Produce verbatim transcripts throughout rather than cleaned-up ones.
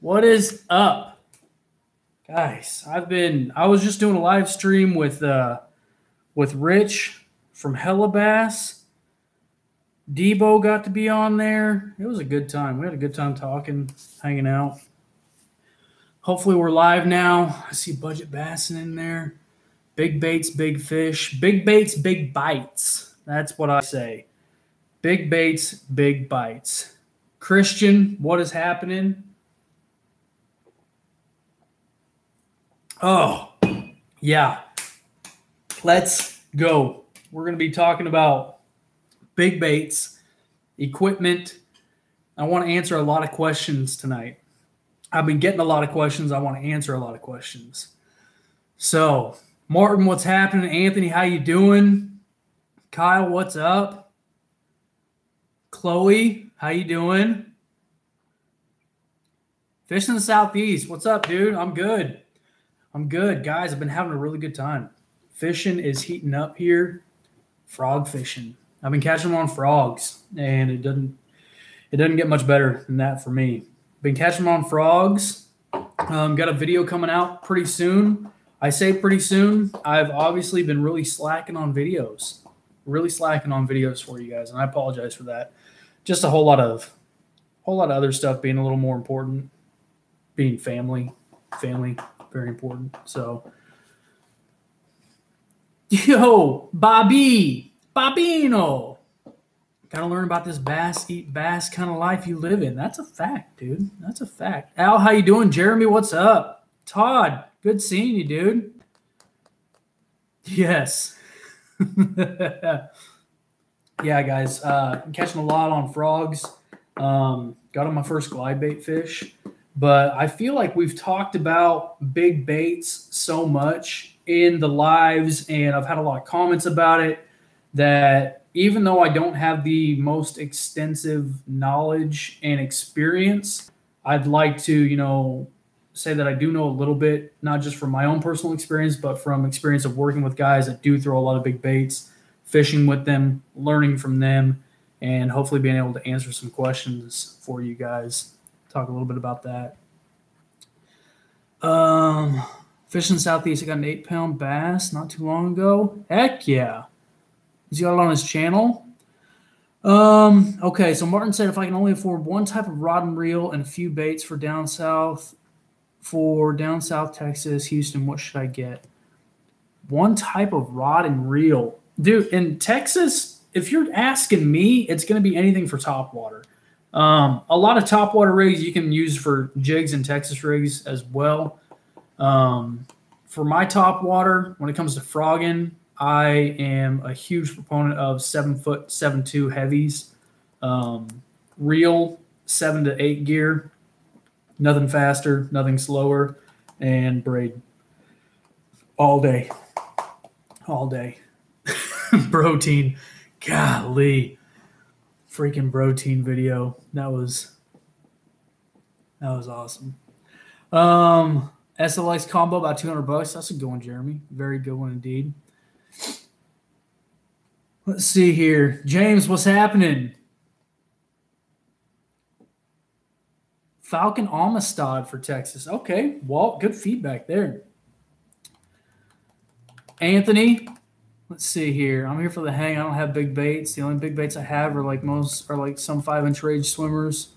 What is up, guys? I've been I was just doing a live stream with uh with Rich from Hella Bass. Debo got to be on there. It was a good time. We had a good time talking, hanging out. Hopefully we're live now. I see Budget Bassin' in there. Big baits, big fish. Big baits, big bites. That's what I say. Big baits, big bites. Christian, what is happening? Oh, yeah. Let's go. We're going to be talking about big baits, equipment. I want to answer a lot of questions tonight. I've been getting a lot of questions. I want to answer a lot of questions. So, Martin, what's happening? Anthony, how you doing? Kyle, what's up? Chloe, how you doing? Fish in the Southeast, what's up, dude? I'm good. I'm good, guys. I've been having a really good time. Fishing is heating up here. Frog fishing. I've been catching them on frogs, and it doesn't it doesn't get much better than that for me. Been catching them on frogs. Um, got a video coming out pretty soon. I say pretty soon. I've obviously been really slacking on videos. Really slacking on videos for you guys, and I apologize for that. Just a whole lot of whole lot of other stuff being a little more important. Being family. Family, very important. So, yo, Bobby. Bobino, got to learn about this bass, eat bass kind of life you live in. That's a fact, dude. That's a fact. Al, how you doing? Jeremy, what's up? Todd, good seeing you, dude. Yes. Yeah, guys, uh, I'm catching a lot on frogs. Um, got on my first glide bait fish. But I feel like we've talked about big baits so much in the lives, and I've had a lot of comments about it. That even though I don't have the most extensive knowledge and experience, I'd like to, you know, say that I do know a little bit, not just from my own personal experience, but from experience of working with guys that do throw a lot of big baits, fishing with them, learning from them, and hopefully being able to answer some questions for you guys. Talk a little bit about that. Um, fish in the Southeast, I got an eight pound bass not too long ago. Heck yeah. He's got it on his channel. Um, okay, so Martin said, if I can only afford one type of rod and reel and a few baits for down south, for down south Texas, Houston, what should I get? One type of rod and reel. Dude, in Texas, if you're asking me, it's going to be anything for topwater. Um, a lot of topwater rigs you can use for jigs and Texas rigs as well. Um, for my topwater, when it comes to frogging, I am a huge proponent of seven foot, seven two heavies, um, reel seven to eight gear, nothing faster, nothing slower, and braid all day, all day. Protein, golly, freaking protein video. That was that was awesome. Um, S L X combo about two hundred bucks. That's a good one, Jeremy. Very good one indeed. Let's see here. James, what's happening? Falcon Amistad for Texas. Okay, Walt, good feedback there. Anthony, let's see here. I'm here for the hang. I don't have big baits. The only big baits I have are like most are like some five inch rage swimmers.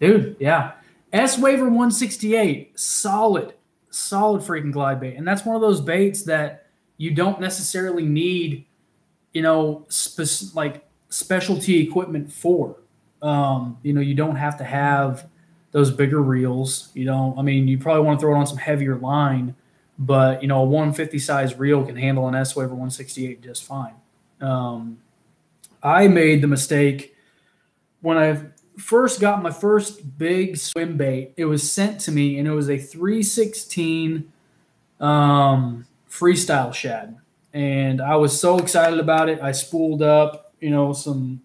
Dude, yeah. S-Waver one sixty-eight, solid, solid freaking glide bait. And that's one of those baits that you don't necessarily need, you know, spe like specialty equipment for. Um, you know, you don't have to have those bigger reels. You don't, I mean, you probably want to throw it on some heavier line, but, you know, a one fifty size reel can handle an S-Waver one sixty-eight just fine. Um, I made the mistake when I first got my first big swim bait. It was sent to me, and it was a three sixteen um, freestyle shad. And I was so excited about it. I spooled up, you know, some,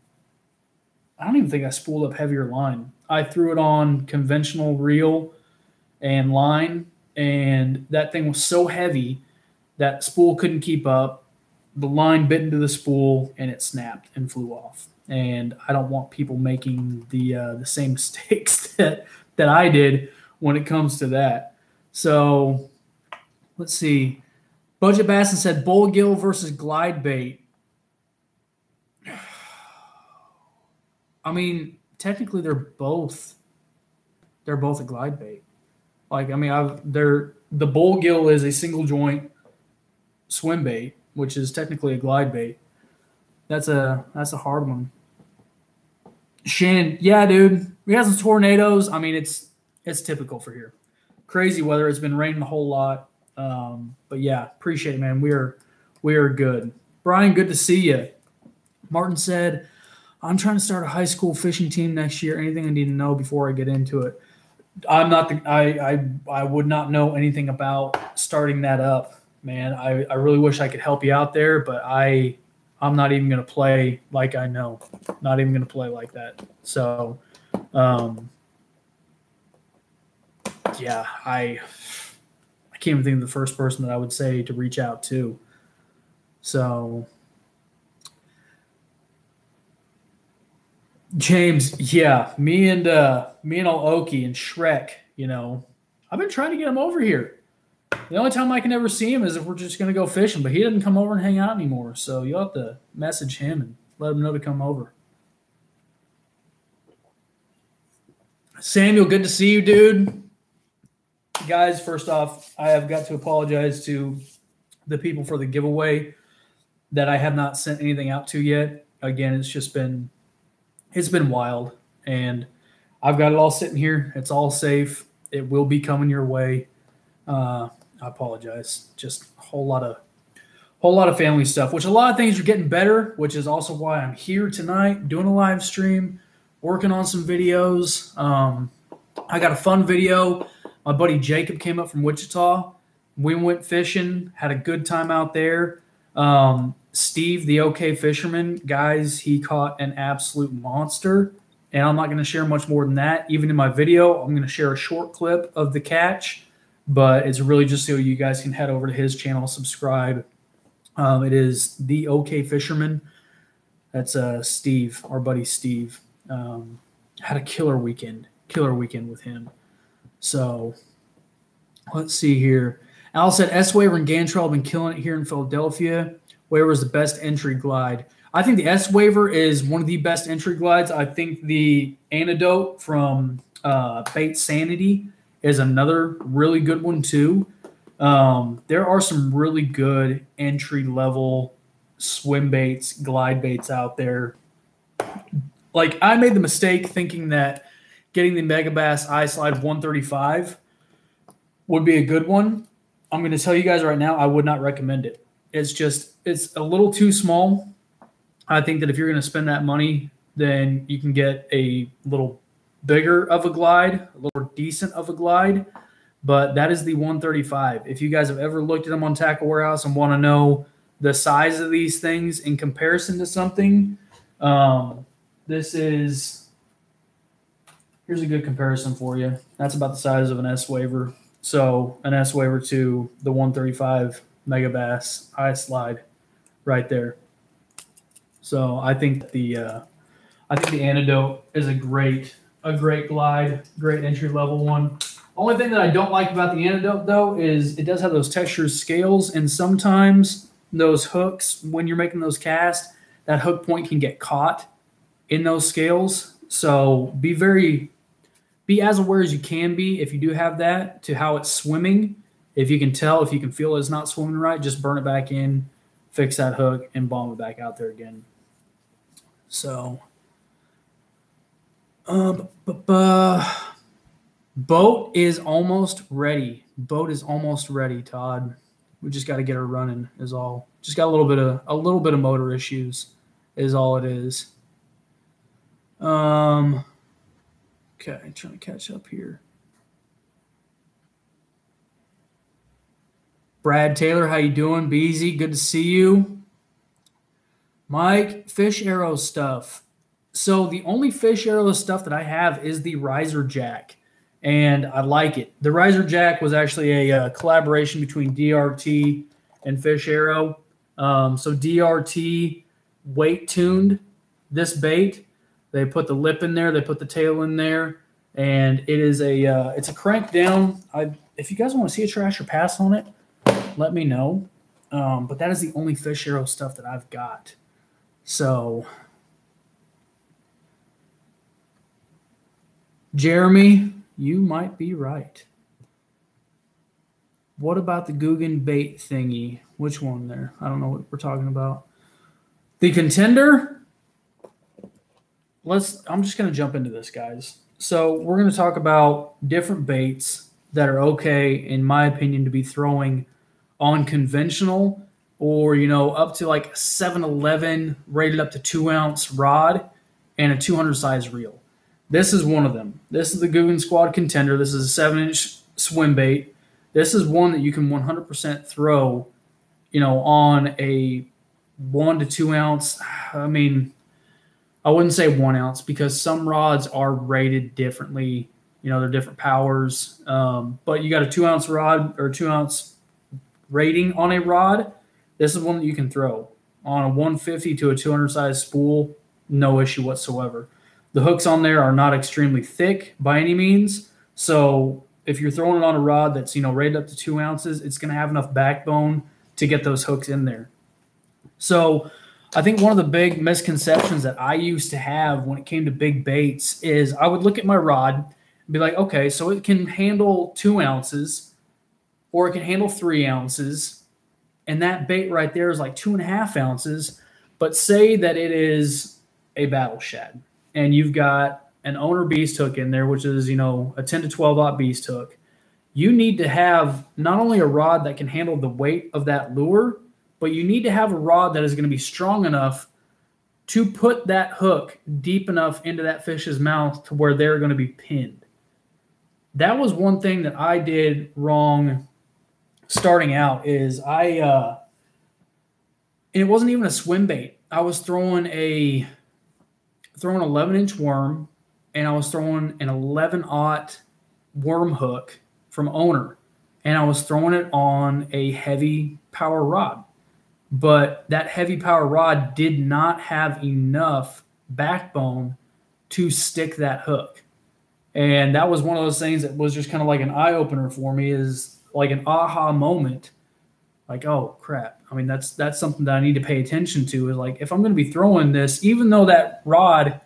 I don't even think I spooled up heavier line. I threw it on conventional reel and line, and that thing was so heavy that spool couldn't keep up. The line bit into the spool, and it snapped and flew off. And I don't want people making the uh, the same mistakes that, that I did when it comes to that. So let's see. Budget Bassin' said Bull Gill versus Glide Bait. I mean, technically they're both they're both a glide bait. Like, I mean, I've they're the Bull Gill is a single joint swim bait, which is technically a glide bait. That's a that's a hard one. Shannon, yeah, dude. We had some tornadoes. I mean, it's it's typical for here. Crazy weather. It's been raining a whole lot. Um, but yeah, appreciate it, man. We are we are good. Brian, good to see you. Martin said, I'm trying to start a high school fishing team next year. Anything I need to know before I get into it? I'm not the, I, I I would not know anything about starting that up, man. I, I really wish I could help you out there, but I I'm not even gonna play like I know. Not even gonna play like that. So um yeah, I I can't even think of the first person that I would say to reach out to. So James, yeah, me and uh, me and old Okie and Shrek, you know, I've been trying to get him over here. The only time I can ever see him is if we're just going to go fishing, but he doesn't come over and hang out anymore. So you'll have to message him and let him know to come over. Samuel, good to see you, dude. Guys, first off, I have got to apologize to the people for the giveaway that I have not sent anything out to yet. Again, it's just been... It's been wild, and I've got it all sitting here. It's all safe. It will be coming your way. Uh, I apologize. Just a whole lot of whole lot of family stuff, which a lot of things are getting better, which is also why I'm here tonight doing a live stream, working on some videos. Um, I got a fun video. My buddy Jacob came up from Wichita. We went fishing, had a good time out there. Um, Steve, the OK Fisherman, guys, he caught an absolute monster, and I'm not going to share much more than that. Even in my video, I'm going to share a short clip of the catch, but it's really just so you guys can head over to his channel, subscribe. Um, it is the OK Fisherman. That's uh, Steve, our buddy Steve. Um, had a killer weekend, killer weekend with him. So let's see here. Al said S-Waver and Gantrell have been killing it here in Philadelphia. Waver is the best entry glide. I think the S-Waver is one of the best entry glides. I think the Antidote from uh, Bait Sanity is another really good one too. Um, there are some really good entry-level swim baits, glide baits out there. Like, I made the mistake thinking that getting the Megabass iSlide one thirty-five would be a good one. I'm going to tell you guys right now, I would not recommend it. It's just, it's a little too small. I think that if you're going to spend that money, then you can get a little bigger of a glide, a little decent of a glide. But that is the one thirty-five. If you guys have ever looked at them on Tackle Warehouse and want to know the size of these things in comparison to something, um, this is, here's a good comparison for you. That's about the size of an S-Waver. So an S-Waver to the one thirty-five Megabass iSlide right there. So I think the uh, I think the Antidote is a great a great glide, great entry level one. Only thing that I don't like about the Antidote though is it does have those textured scales, and sometimes those hooks, when you're making those casts, that hook point can get caught in those scales. So be very be as aware as you can be if you do have that to how it's swimming. If you can tell, if you can feel it's not swimming right, just burn it back in, fix that hook, and bomb it back out there again. So, um, boat is almost ready. Boat is almost ready, Todd. We just got to get her running is all. Just got a little bit of a little bit of motor issues is all it is. Um, okay, I'm trying to catch up here. Brad Taylor, how you doing? Beezy, good to see you. Mike, Fish Arrow stuff. So the only Fish Arrow stuff that I have is the Riser Jack, and I like it. The Riser Jack was actually a, a collaboration between D R T and Fish Arrow. Um, so D R T weight tuned this bait. They put the lip in there. They put the tail in there. and it is a uh, it's a crank down. I if you guys want to see a trash or pass on it, let me know. Um, but that is the only Fish Arrow stuff that I've got. So Jeremy, you might be right. What about the Googan bait thingy? Which one there? I don't know what we're talking about. The contender. Let's. I'm just going to jump into this, guys. So we're going to talk about different baits that are okay, in my opinion, to be throwing on conventional or, you know, up to like seven eleven rated up to two ounce rod and a two hundred size reel. This is one of them. This is the Googan Squad Contender. This is a seven inch swim bait. This is one that you can one hundred percent throw, you know, on a one to two ounce. I mean, I wouldn't say one ounce because some rods are rated differently. You know, they're different powers. Um, but you got a two ounce rod or two ounce rating on a rod. This is one that you can throw on a one fifty to a two hundred size spool. No issue whatsoever. The hooks on there are not extremely thick by any means. So if you're throwing it on a rod that's, you know, rated up to two ounces, it's going to have enough backbone to get those hooks in there. So I think one of the big misconceptions that I used to have when it came to big baits is I would look at my rod and be like, okay, so it can handle two ounces or it can handle three ounces. And that bait right there is like two and a half ounces. But say that it is a Battle Shad and you've got an owner beast hook in there, which is, you know, a ten to twelve aught beast hook. You need to have not only a rod that can handle the weight of that lure, but you need to have a rod that is going to be strong enough to put that hook deep enough into that fish's mouth to where they're going to be pinned. That was one thing that I did wrong starting out is I, uh, and it wasn't even a swim bait. I was throwing a, throwing eleven inch worm, and I was throwing an eleven aught worm hook from Owner, and I was throwing it on a heavy power rod. But that heavy power rod did not have enough backbone to stick that hook. And that was one of those things that was just kind of like an eye-opener for me, is like an aha moment. Like, oh, crap. I mean, that's that's something that I need to pay attention to, is like if I'm going to be throwing this, even though that rod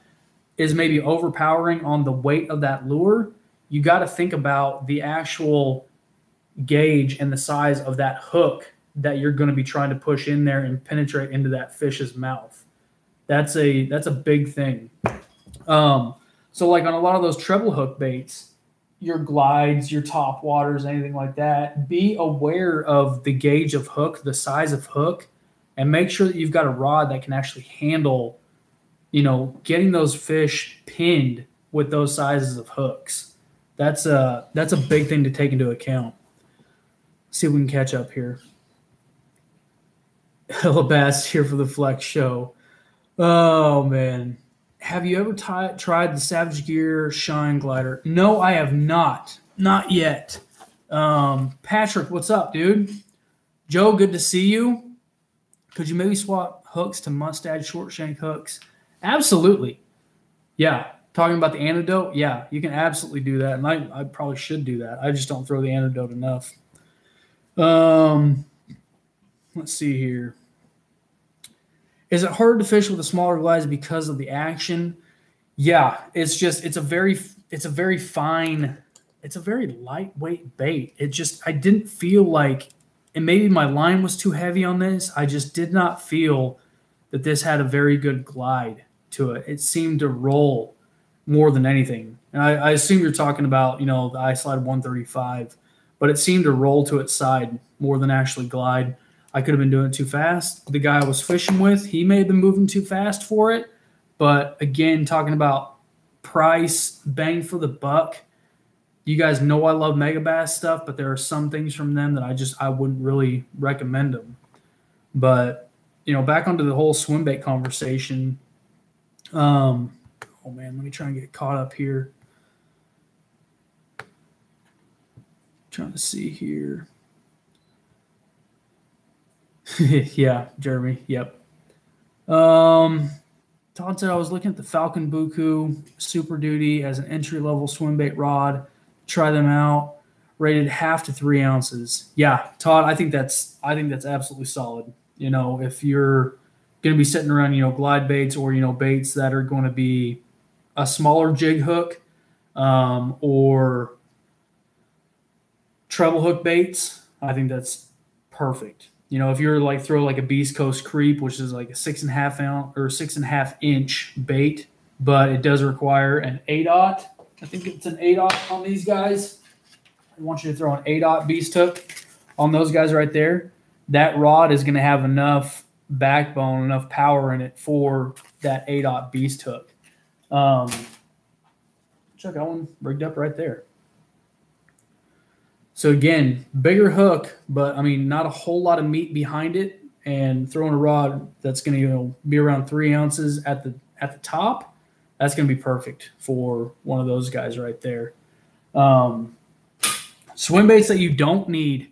is maybe overpowering on the weight of that lure, you got to think about the actual gauge and the size of that hook that you're going to be trying to push in there and penetrate into that fish's mouth. That's a that's a big thing. Um, so like on a lot of those treble hook baits, your glides, your top waters, anything like that, be aware of the gauge of hook, the size of hook, and make sure that you've got a rod that can actually handle, you know, getting those fish pinned with those sizes of hooks. That's a, that's a big thing to take into account. Let's see if we can catch up here. Hella Bass here for the Flex Show. Oh, man. Have you ever tried the Savage Gear Shine Glider? No, I have not. Not yet. Um, Patrick, what's up, dude? Joe, good to see you. Could you maybe swap hooks to mustache short shank hooks? Absolutely. Yeah. Talking about the antidote. Yeah, you can absolutely do that. And I, I probably should do that. I just don't throw the antidote enough. Um, let's see here. Is it hard to fish with the smaller glides because of the action? Yeah, it's just, it's a very, it's a very fine, it's a very lightweight bait. It just, I didn't feel like, and maybe my line was too heavy on this. I just did not feel that this had a very good glide to it. It seemed to roll more than anything. And I, I assume you're talking about, you know, the iSlide one thirty-five, but it seemed to roll to its side more than actually glide. I could have been doing it too fast. The guy I was fishing with, he may have been moving too fast for it. But again, talking about price, bang for the buck. You guys know I love Megabass stuff, but there are some things from them that I just, I wouldn't really recommend them. But you know, back onto the whole swim bait conversation. Um, oh, man, let me try and get caught up here. I'm trying to see here. Yeah, Jeremy, yep. Um, Todd said, I was looking at the Falcon Buku Super Duty as an entry-level swim bait rod. Try them out. Rated half to three ounces. Yeah, Todd, I think that's I think that's absolutely solid. You know, if you're going to be sitting around, you know, glide baits or, you know, baits that are going to be a smaller jig hook um, or treble hook baits, I think that's perfect. You know, if you're like throw like a Beast Coast Creep, which is like a six and a half ounce or six and a half inch bait, but it does require an eight aught. I think it's an eight aught on these guys. I want you to throw an eight aught Beast hook on those guys right there. That rod is going to have enough backbone, enough power in it for that eight aught Beast hook. Um, check that one rigged up right there. So again, bigger hook, but I mean, not a whole lot of meat behind it, and throwing a rod that's going to, you know, be around three ounces at the at the top. That's going to be perfect for one of those guys right there. Um, swim baits that you don't need,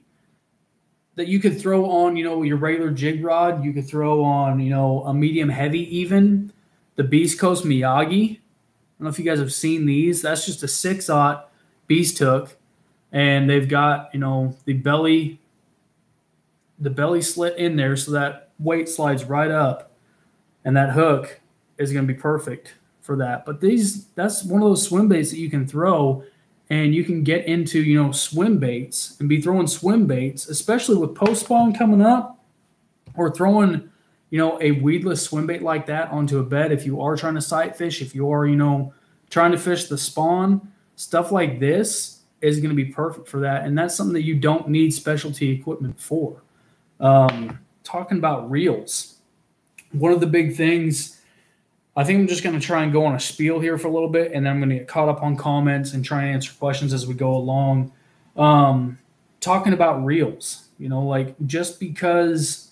that you could throw on, you know, your regular jig rod. You could throw on, you know, a medium heavy even. The Beast Coast Miyagi. I don't know if you guys have seen these. That's just a six aught Beast hook. And they've got, you know, the belly, the belly slit in there, so that weight slides right up, and that hook is going to be perfect for that. But these, that's one of those swim baits that you can throw, and you can get into, you know, swim baits and be throwing swim baits, especially with post spawn coming up, or throwing, you know, a weedless swim bait like that onto a bed. If you are trying to sight fish, if you are, you know, trying to fish the spawn, stuff like this is going to be perfect for that. And that's something that you don't need specialty equipment for. Um, talking about reels, one of the big things, I think I'm just going to try and go on a spiel here for a little bit, and then I'm going to get caught up on comments and try and answer questions as we go along. Um, talking about reels, you know, like just because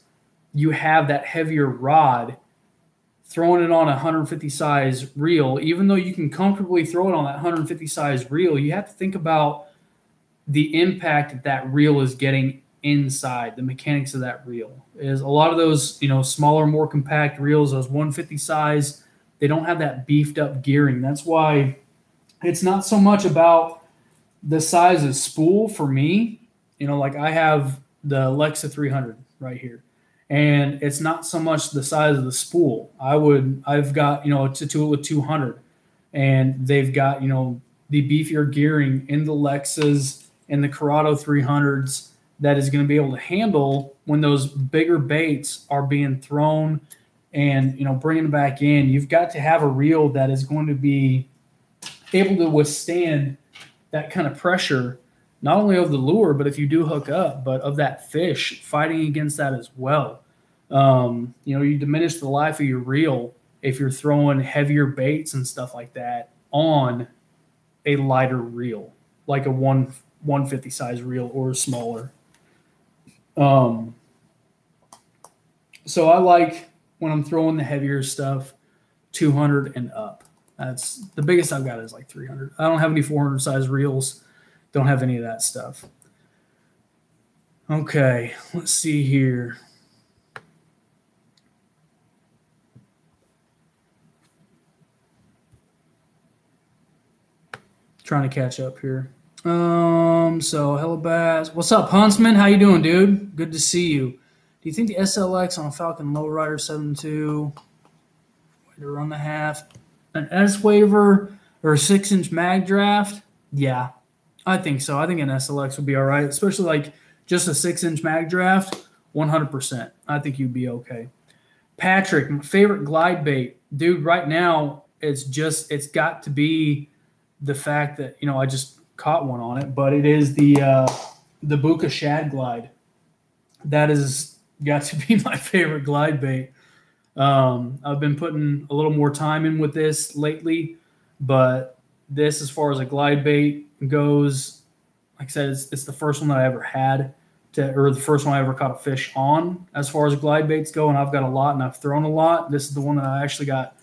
you have that heavier rod, throwing it on a one fifty size reel, even though you can comfortably throw it on that one fifty size reel, you have to think about the impact that that reel is getting inside, the mechanics of that reel. Is a lot of those, you know, smaller, more compact reels, those one fifty size, they don't have that beefed up gearing. That's why it's not so much about the size of spool for me. You know, like I have the Lexa three hundred right here. And it's not so much the size of the spool. I would, I've got, you know, it's a tool with two hundred, and they've got, you know, the beefier gearing in the Lexas and the Corrado three hundreds that is going to be able to handle when those bigger baits are being thrown and, you know, bringing back in. You've got to have a reel that is going to be able to withstand that kind of pressure, not only of the lure, but if you do hook up, but of that fish fighting against that as well. Um, you know, you diminish the life of your reel if you're throwing heavier baits and stuff like that on a lighter reel, like a one, one fifty size reel or smaller. Um, so I like when I'm throwing the heavier stuff, two hundred and up. That's the biggest I've got is like three hundred. I don't have any four hundred size reels. Don't have any of that stuff. Okay, let's see here. Trying to catch up here. Um, so Hella Bass. What's up, Huntsman? How you doing, dude? Good to see you. Do you think the S L X on a Falcon Lowrider seven two, way to run the half, an S-Waver or a six inch Mag Draft? Yeah. I think so. I think an S L X would be all right, especially like just a six inch Mag Draft, one hundred percent. I think you'd be okay. Patrick, my favorite glide bait. Dude, right now it's just – it's got to be the fact that, you know, I just caught one on it, but it is the uh, the Buka Shad Glide. That has got to be my favorite glide bait. Um, I've been putting a little more time in with this lately, but this, as far as a glide bait, goes, like I said, it's, it's the first one that I ever had to, or the first one I ever caught a fish on as far as glide baits go. And I've got a lot and I've thrown a lot. This is the one that I actually got,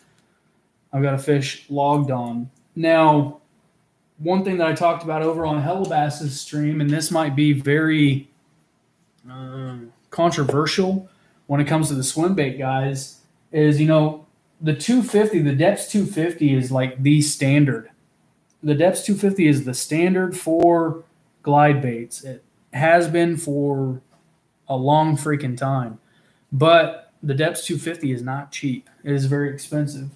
I've got a fish logged on. Now, one thing that I talked about over on Hella Bass's stream, and this might be very um, controversial when it comes to the swim bait guys, is, you know, the two fifty, the Depths two fifty is like the standard. The Depths two fifty is the standard for glide baits. It has been for a long freaking time. But the Depths two fifty is not cheap. It is very expensive.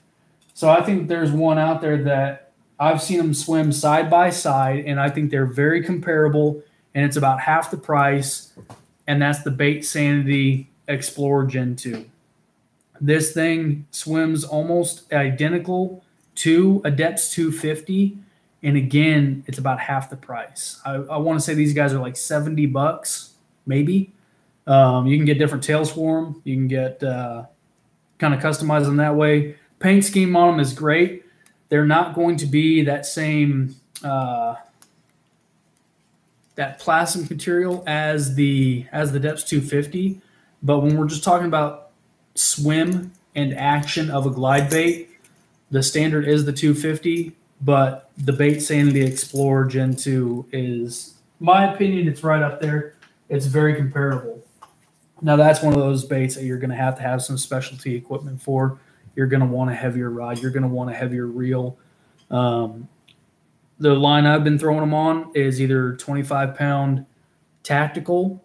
So I think there's one out there that I've seen them swim side by side, and I think they're very comparable, and it's about half the price, and that's the Bait Sanity Explorer Gen two. This thing swims almost identical to a Depths two fifty, and again, it's about half the price. I, I want to say these guys are like seventy bucks, maybe. Um, you can get different tails for them. You can get uh, kind of customize them that way. Paint scheme on them is great. They're not going to be that same uh, that plastic material as the as the Depths two fifty, but when we're just talking about swim and action of a glide bait, the standard is the two fifty, but the Bait Sanity Explorer Gen two is, my opinion, it's right up there. It's very comparable. Now that's one of those baits that you're going to have to have some specialty equipment for. You're going to want a heavier rod. You're going to want a heavier reel. Um, the line I've been throwing them on is either twenty-five pound tactical,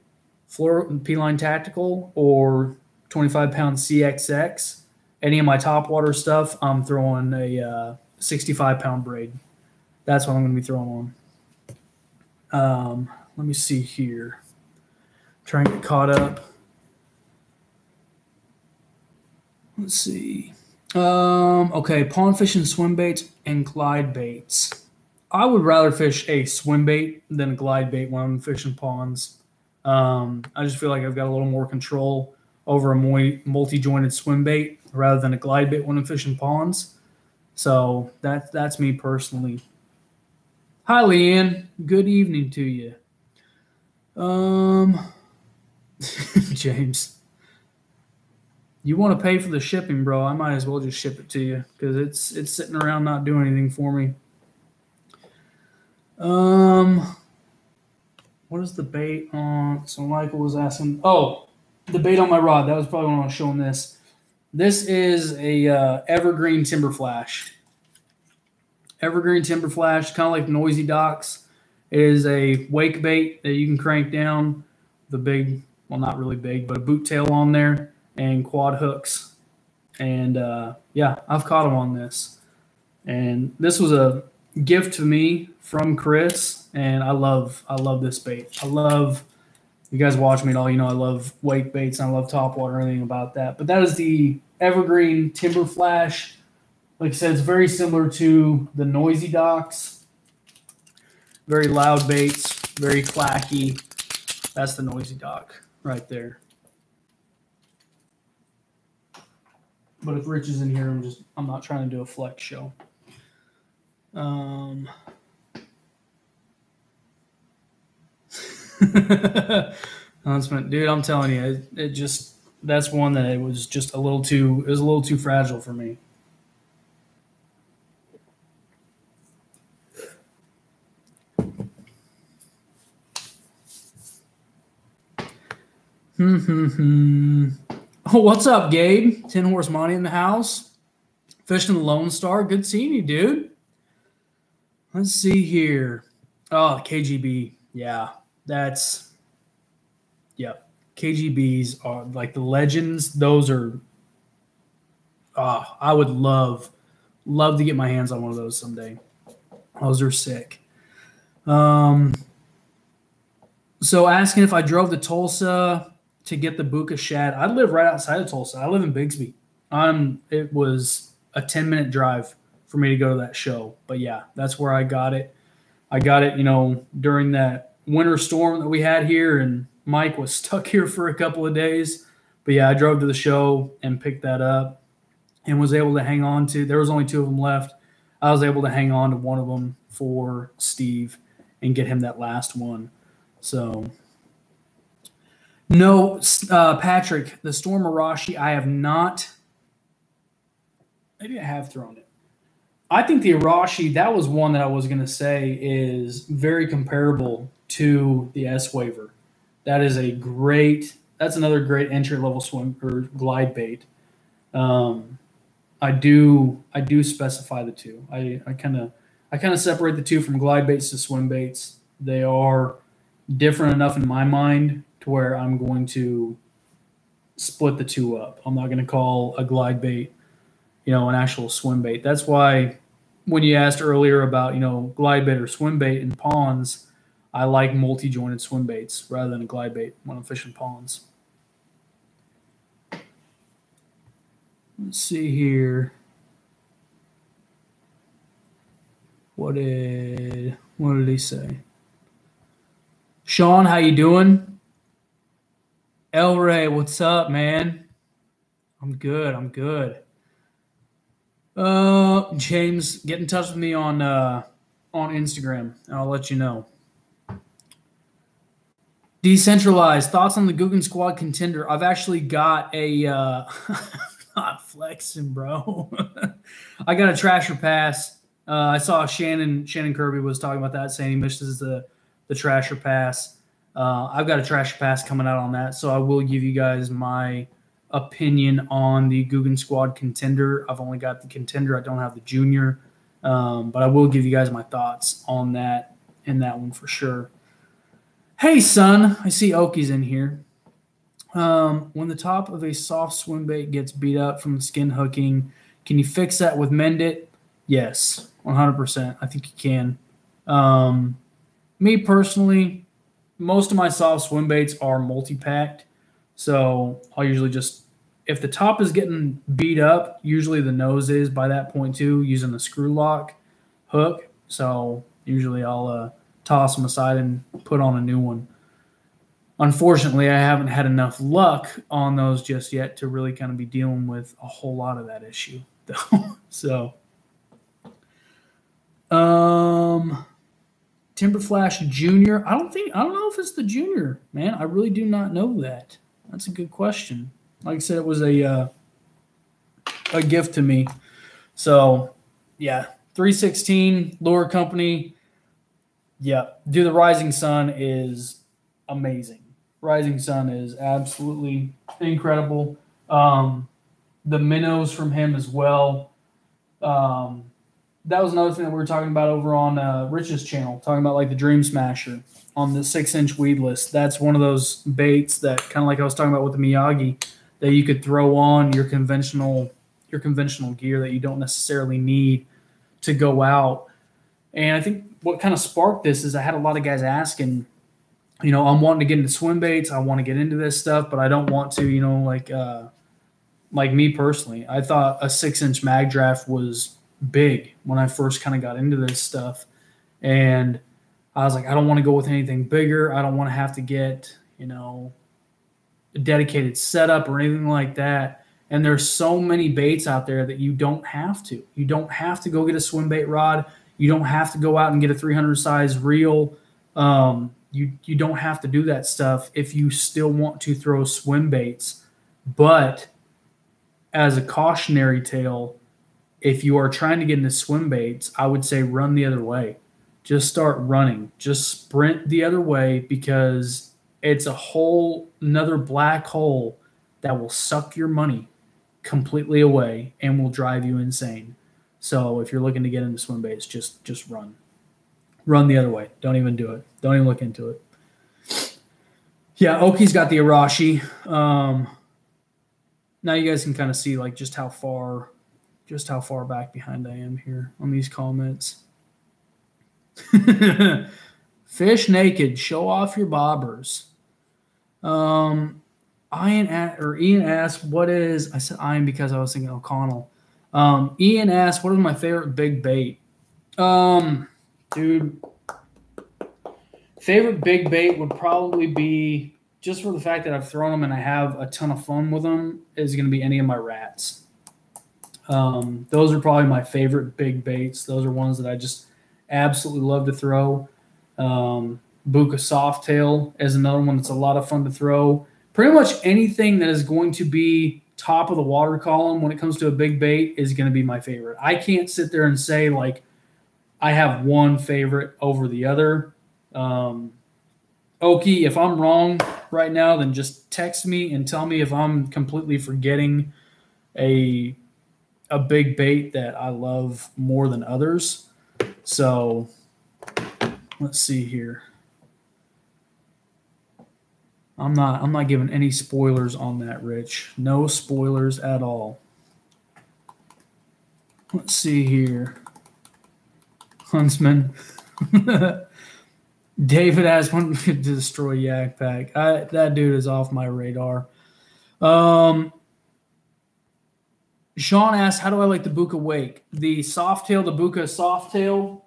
P Line Tactical, or twenty-five pound C X X. Any of my top water stuff, I'm throwing a uh, sixty-five pound braid. That's what I'm going to be throwing on. Um, let me see here. Trying to get caught up. Let's see. Um, okay, pond fishing swim baits and glide baits. I would rather fish a swim bait than a glide bait when I'm fishing ponds. Um, I just feel like I've got a little more control over a multi-jointed swim bait rather than a glide bait when I'm fishing ponds. So that, that's me personally. Hi, Leanne. Good evening to you. Um, James. You want to pay for the shipping, bro? I might as well just ship it to you because it's it's sitting around not doing anything for me. Um, what is the bait on? So Michael was asking. Oh, the bait on my rod. That was probably when I was showing this. This is a uh, evergreen timber flash. Evergreen timber flash, kind of like Noisy Docks. It is a wake bait that you can crank down. The big, well, not really big, but a boot tail on there. And quad hooks, and uh, yeah, I've caught them on this. And this was a gift to me from Chris, and I love, I love this bait. I love, you guys watch me at all, you know, I love wake baits and I love topwater, anything about that. But that is the evergreen timber flash. Like I said, it's very similar to the Noisy Docks. Very loud baits, very clacky. That's the Noisy Dock right there. But if Rich is in here, I'm just I'm not trying to do a flex show. Um, announcement, dude. I'm telling you, it, it just that's one that it was just a little too it was a little too fragile for me. Hmm hmm hmm. Oh, what's up, Gabe? Ten Horse Monty in the house. Fishing the Lone Star. Good seeing you, dude. Let's see here. Oh, K G B. Yeah, that's... Yep. K G Bs are like the legends. Those are... Oh, I would love, love to get my hands on one of those someday. Those are sick. Um. So asking if I drove to Tulsa... to get the Buka Shad. I live right outside of Tulsa. I live in Bigsby. Um, it was a ten minute drive for me to go to that show. But yeah, that's where I got it. I got it, you know, during that winter storm that we had here, and Mike was stuck here for a couple of days. But yeah, I drove to the show and picked that up and was able to hang on to. There was only two of them left. I was able to hang on to one of them for Steve and get him that last one. So... No, uh, Patrick, the Storm Arashi, I have not. Maybe I have thrown it. I think the Arashi, that was one that I was going to say is very comparable to the S-Waver. That is a great, that's another great entry-level swim or glide bait. Um, I do I do specify the two. I kind of I kind of separate the two from glide baits to swim baits. They are different enough in my mind to where I'm going to split the two up. I'm not going to call a glide bait, you know, an actual swim bait. That's why when you asked earlier about, you know, glide bait or swim bait in ponds, I like multi-jointed swim baits rather than a glide bait when I'm fishing ponds. Let's see here. What did what did he say? Sean, how you doing? El Ray, what's up, man? I'm good. I'm good. Uh, James, get in touch with me on uh, on Instagram, and I'll let you know. Decentralized thoughts on the Googan Squad Contender. I've actually got a uh, not flexing, bro. I got a Trasher Pass. Uh, I saw Shannon Shannon Kirby was talking about that, saying he misses the the Trasher Pass. Uh, I've got a Trasher Pass coming out on that, so I will give you guys my opinion on the Googan Squad Contender. I've only got the Contender. I don't have the Junior, um, but I will give you guys my thoughts on that and that one for sure. Hey, son, I see Oki's in here. Um, when the top of a soft swim bait gets beat up from skin hooking, can you fix that with Mend It? Yes, one hundred percent. I think you can. Um, me personally, most of my soft swim baits are multi-packed. So I'll usually just, if the top is getting beat up, usually the nose is by that point too, using the screw lock hook. So usually I'll, uh, toss them aside and put on a new one. Unfortunately, I haven't had enough luck on those just yet to really kind of be dealing with a whole lot of that issue, though. So, um, Timber Flash Junior. I don't think I don't know if it's the Junior, man. I really do not know that. That's a good question. Like I said, it was a uh, a gift to me. So, yeah, three sixteen Lure Company. Yeah, dude, the Rising Sun is amazing. Rising Sun is absolutely incredible. Um, the minnows from him as well. Um, that was another thing that we were talking about over on uh, Rich's channel, talking about like the Dream Smasher on the six inch weedless. That's one of those baits that, kind of like I was talking about with the Miyagi, that you could throw on your conventional, your conventional gear that you don't necessarily need to go out. And I think what kind of sparked this is I had a lot of guys asking, you know, I'm wanting to get into swim baits. I want to get into this stuff, but I don't want to, you know, like uh, like me personally. I thought a six inch Mag Draft was big when I first kind of got into this stuff. And I was like, I don't want to go with anything bigger. I don't want to have to get, you know, a dedicated setup or anything like that. And there's so many baits out there that you don't have to. You don't have to go get a swim bait rod. You don't have to go out and get a three hundred size reel. Um, you, you don't have to do that stuff if you still want to throw swim baits. But as a cautionary tale, if you are trying to get into swim baits, I would say run the other way. Just start running. Just sprint the other way, because it's a whole another black hole that will suck your money completely away and will drive you insane. So if you're looking to get into swim baits, just just run. Run the other way. Don't even do it. Don't even look into it. Yeah, Oki's got the Arashi. Um, now you guys can kind of see like just how far just how far back behind I am here on these comments. Fish naked, show off your bobbers. Um, Ian at, or Ian asked, what is I said Ian because I was thinking O'Connell. Um, Ian asked, what is my favorite big bait? Um, dude, favorite big bait would probably be, just for the fact that I've thrown them and I have a ton of fun with them, is going to be any of my rats. Um, those are probably my favorite big baits. Those are ones that I just absolutely love to throw. Um, Buka Softail is another one that's a lot of fun to throw. Pretty much anything that is going to be top of the water column when it comes to a big bait is going to be my favorite. I can't sit there and say like I have one favorite over the other. Um, Oki, if I'm wrong right now, then just text me and tell me if I'm completely forgetting a a big bait that I love more than others. So let's see here. I'm not I'm not giving any spoilers on that, Rich. No spoilers at all. Let's see here. Huntsman. David has one to destroy Yak Pack. I, that dude is off my radar. Um, Sean asks, how do I like the Buka Wake? The soft tail, the Buka soft tail,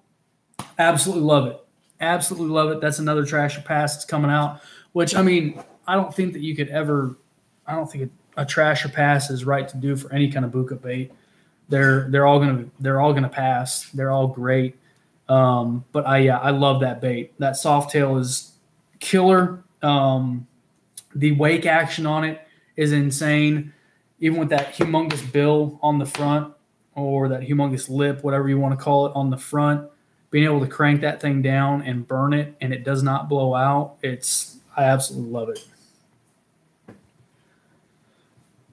absolutely love it. Absolutely love it. That's another Trasher Pass that's coming out, which, I mean, I don't think that you could ever – I don't think a, a Trasher Pass is right to do for any kind of Buka bait. They're they're all gonna they're all gonna pass. They're all great. Um, but I yeah I love that bait. That soft tail is killer. Um, the wake action on it is insane. Even with that humongous bill on the front, or that humongous lip, whatever you want to call it, on the front, being able to crank that thing down and burn it, and it does not blow out. It's I absolutely love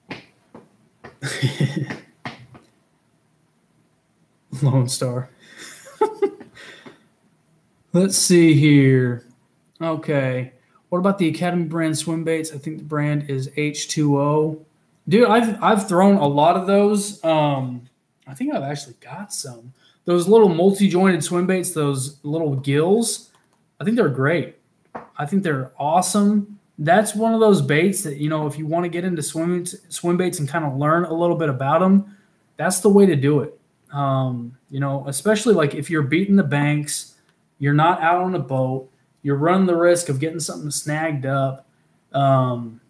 it. Lone Star. Let's see here. Okay. What about the Academy brand swim baits? I think the brand is H two O. Dude, I've I've thrown a lot of those. Um, I think I've actually got some. Those little multi-jointed swim baits, those little gills, I think they're great. I think they're awesome. That's one of those baits that, you know, if you want to get into swim, swim baits and kind of learn a little bit about them, that's the way to do it. Um, you know, especially like if you're beating the banks, you're not out on a boat, you're running the risk of getting something snagged up. Um,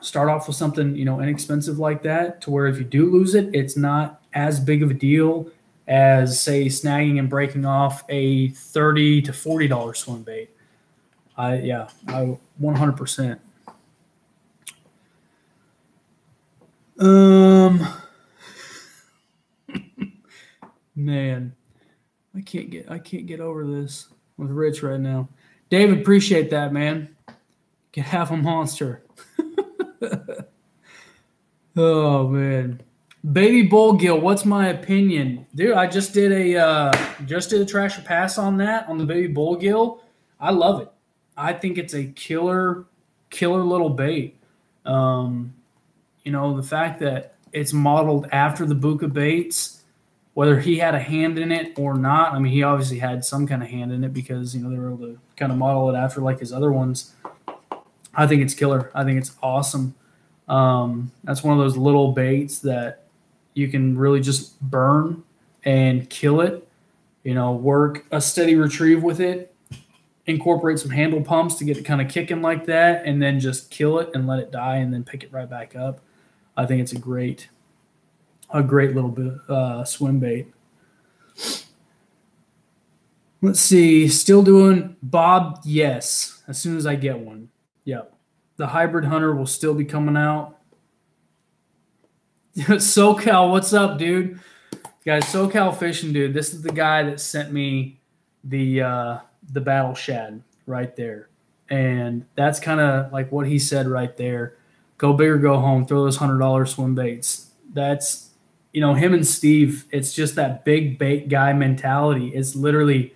start off with something, you know, inexpensive like that, to where if you do lose it, it's not as big of a deal as, say, snagging and breaking off a thirty to forty dollar swim bait. I, yeah, I one hundred percent. Um, Man, I can't get I can't get over this with Rich right now. David, appreciate that, man. Get half a monster. Oh man, baby Bull Gill. What's my opinion, dude? I just did a uh, just did a Trasher Pass on that, on the baby Bull Gill. I love it. I think it's a killer, killer little bait. Um, you know, the fact that it's modeled after the Buka baits. Whether he had a hand in it or not, I mean, he obviously had some kind of hand in it because, you know, they were able to kind of model it after like his other ones. I think it's killer. I think it's awesome. Um, that's one of those little baits that you can really just burn and kill it, you know, work a steady retrieve with it, incorporate some handle pumps to get it kind of kicking like that, and then just kill it and let it die and then pick it right back up. I think it's a great A great little bit uh, swim bait. Let's see. Still doing Bob. Yes, as soon as I get one. Yep, the Hybrid Hunter will still be coming out. SoCal, what's up, dude? Guys, SoCal Fishing, dude. This is the guy that sent me the uh, the Battle Shad right there, and that's kind of like what he said right there. Go big or go home. Throw those hundred dollar swim baits. That's, you know, him and Steve, it's just that big bait guy mentality. It's literally,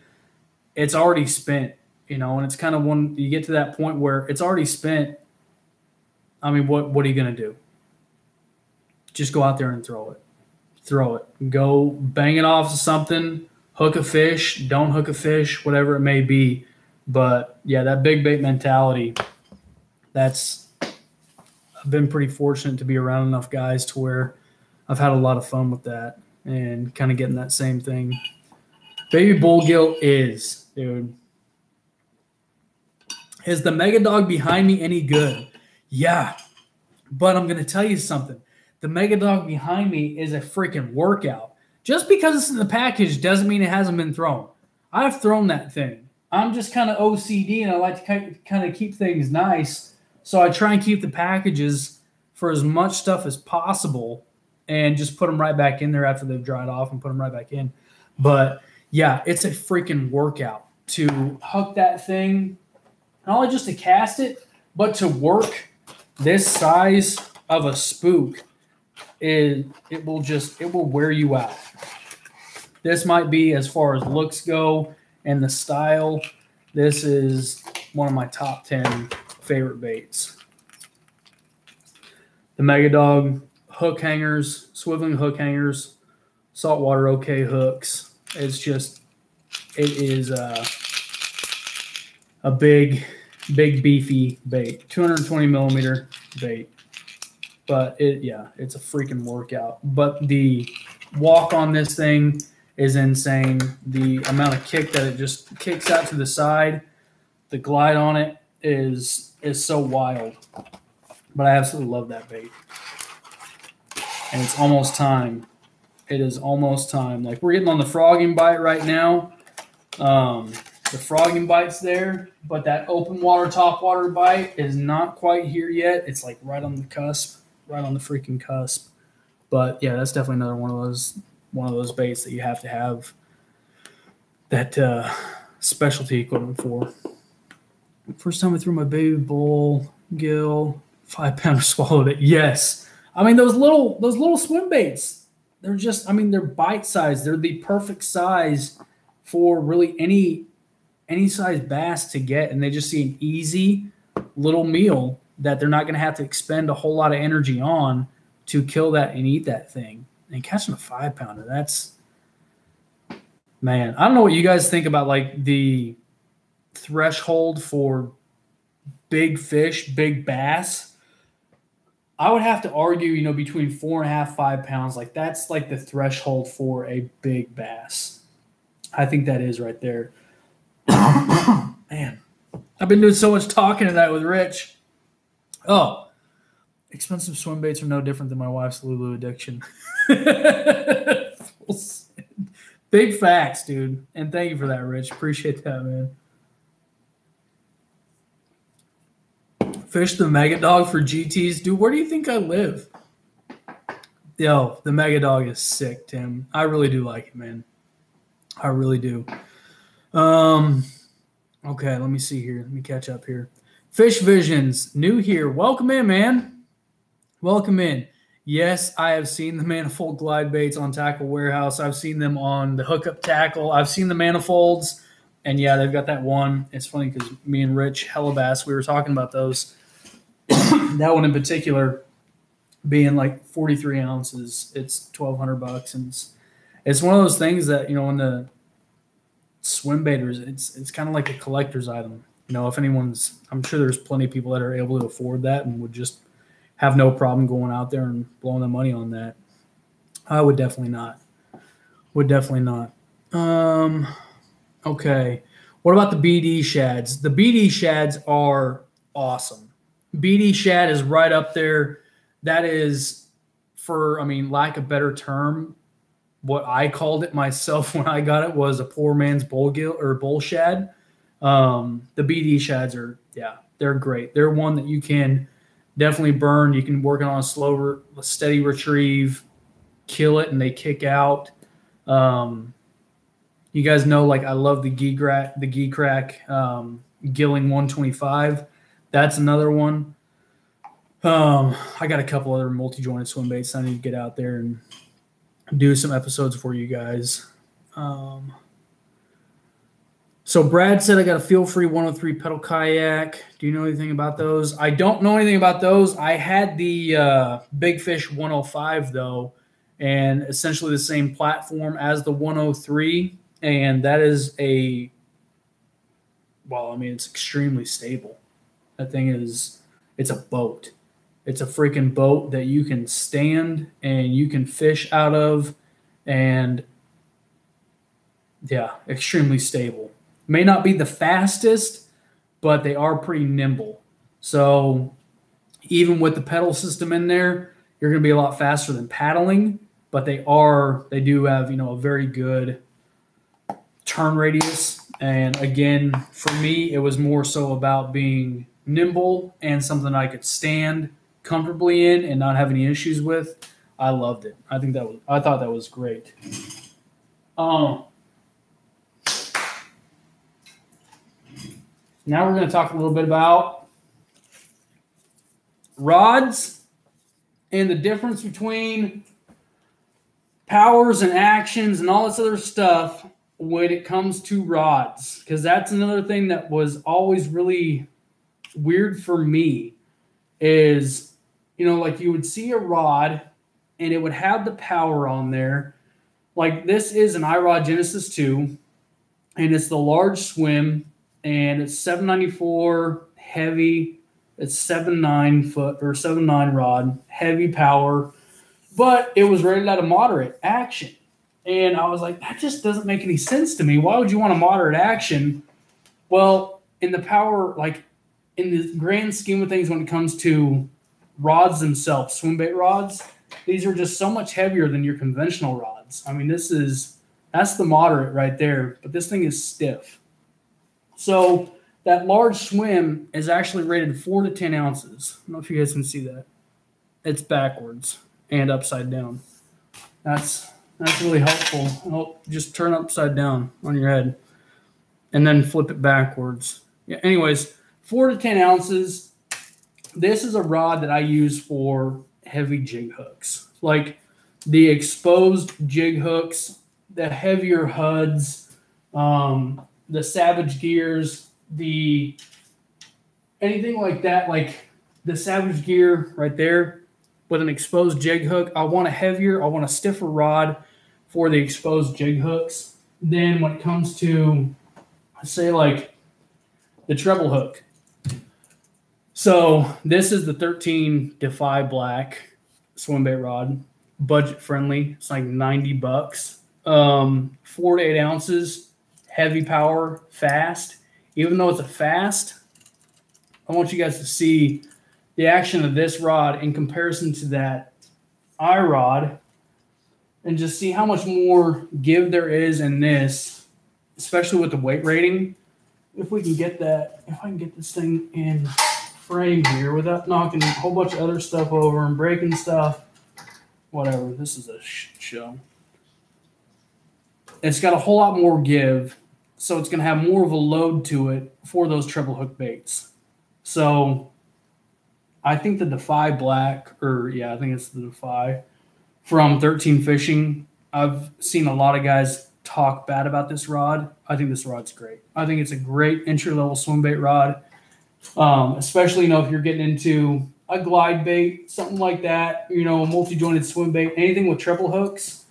it's already spent, you know, and it's kind of one, you get to that point where it's already spent. I mean, what, what are you going to do? Just go out there and throw it, throw it, go bang it off to something, hook a fish, don't hook a fish, whatever it may be. But yeah, that big bait mentality, that's, I've been pretty fortunate to be around enough guys to where I've had a lot of fun with that and kind of getting that same thing. Baby Bull Gill is, dude. Is the Mega Dog behind me any good? Yeah, but I'm going to tell you something. The Mega Dog behind me is a freaking workout. Just because it's in the package doesn't mean it hasn't been thrown. I've thrown that thing. I'm just kind of O C D and I like to kind of keep things nice. So I try and keep the packages for as much stuff as possible and just put them right back in there after they've dried off and put them right back in. But, yeah, it's a freaking workout to hook that thing, not only just to cast it, but to work this size of a spook is it will just, it will wear you out. This might be, as far as looks go and the style, this is one of my top ten favorite baits. The Mega Dog hook hangers, swiveling hook hangers, saltwater OK hooks. It's just, it is uh, a big, big beefy bait, two hundred twenty millimeter bait. But it, yeah, it's a freaking workout. But the walk on this thing is insane. The amount of kick that it just kicks out to the side, the glide on it is is so wild. But I absolutely love that bait. And it's almost time. It is almost time. Like, we're getting on the frogging bite right now. Um, the frogging bite's there, but that open water, top water bite is not quite here yet. It's like right on the cusp, right on the freaking cusp. But yeah, that's definitely another one of those one of those baits that you have to have that uh, specialty equipment for. First time I threw my baby Bull Gill, five pounder, swallowed it. Yes, I mean those little those little swim baits. They're just, I mean, they're bite size. They're the perfect size for really any any size bass to get, and they just see an easy little meal that they're not going to have to expend a whole lot of energy on to kill that and eat that thing. And catching a five pounder, that's, man, I don't know what you guys think about like the threshold for big fish, big bass. I would have to argue, you know, between four and a half, five pounds, like that's like the threshold for a big bass. I think that is right there. Man, I've been doing so much talking tonight with Rich. Oh, expensive swim baits are no different than my wife's Lulu addiction. Big facts, dude. And thank you for that, Rich. Appreciate that, man. Fish the Mega Dog for G Ts. Dude, where do you think I live? Yo, the Mega Dog is sick, Tim. I really do like it, man. I really do. Um, okay, let me see here. Let me catch up here. Fish Visions, new here. Welcome in, man. Welcome in. Yes, I have seen the manifold glide baits on Tackle Warehouse. I've seen them on the Hookup Tackle. I've seen the manifolds. And, yeah, they've got that one. It's funny because me and Rich, Hella Bass, we were talking about those. That one in particular being like forty-three ounces. It's twelve hundred bucks, and it's, it's one of those things that, you know, in the swim baiters, it's it's kind of like a collector's item. You know, if anyone's – I'm sure there's plenty of people that are able to afford that and would just have no problem going out there and blowing the money on that. I would definitely not. Would definitely not. Um – Okay, what about the B D shads? The B D shads are awesome. B D shad is right up there. That is, for, I mean, lack of better term, what I called it myself when I got it was a poor man's bull gill or bull shad. Um, the B D shads are, yeah, they're great. They're one that you can definitely burn. You can work it on a slow, steady retrieve, kill it, and they kick out. Um, You guys know, like, I love the Gee Crack, the Gee Crack um, Gilling one twenty-five. That's another one. Um, I got a couple other multi-jointed swim baits I need to get out there and do some episodes for you guys. Um, so Brad said I got a feel-free one oh three pedal kayak. Do you know anything about those? I don't know anything about those. I had the uh, Big Fish one oh five, though, and essentially the same platform as the one oh three. And that is a, well, I mean, it's extremely stable. That thing is, it's a boat. It's a freaking boat that you can stand and you can fish out of. And, yeah, extremely stable. May not be the fastest, but they are pretty nimble. So even with the pedal system in there, you're going to be a lot faster than paddling. But they are, they do have, you know, a very good turn radius. And again, for me, it was more so about being nimble and something I could stand comfortably in and not have any issues with. I loved it. I think that was, I thought that was great. Um, now we're going to talk a little bit about rods and the difference between powers and actions and all this other stuff when it comes to rods, because that's another thing that was always really weird for me is, you know, like you would see a rod and it would have the power on there. Like this is an iRod Genesis two, and it's the large swim, and it's seven ninety-four heavy. It's seven nine foot or seven nine rod, heavy power, but it was rated out of moderate action. And I was like, that just doesn't make any sense to me. Why would you want a moderate action? Well, in the power, like in the grand scheme of things when it comes to rods themselves, swim bait rods, these are just so much heavier than your conventional rods. I mean, this is, that's the moderate right there, but this thing is stiff. So that large swim is actually rated four to ten ounces. I don't know if you guys can see that. It's backwards and upside down. That's that's really helpful. Oh, just turn upside down on your head and then flip it backwards. Yeah. Anyways, four to ten ounces. This is a rod that I use for heavy jig hooks, like the exposed jig hooks, the heavier H U Ds, um, the Savage Gears, the anything like that, like the Savage Gear right there with an exposed jig hook. I want a heavier, I want a stiffer rod for the exposed jig hooks. Then when it comes to, say, like the treble hook. So this is the thirteen Defy Black swim bait rod, budget friendly. It's like ninety bucks, um, four to eight ounces, heavy power, fast. Even though it's a fast, I want you guys to see the action of this rod in comparison to that iRod and just see how much more give there is in this, especially with the weight rating. If we can get that, if I can get this thing in frame here without knocking a whole bunch of other stuff over and breaking stuff, whatever, this is a show. It's got a whole lot more give, so it's going to have more of a load to it for those treble hook baits. So I think the Defy Black, or yeah, I think it's the Defy from thirteen Fishing. I've seen a lot of guys talk bad about this rod. I think this rod's great. I think it's a great entry-level swim bait rod, um, especially, you know, if you're getting into a glide bait, something like that, you know, a multi-jointed swim bait, anything with treble hooks.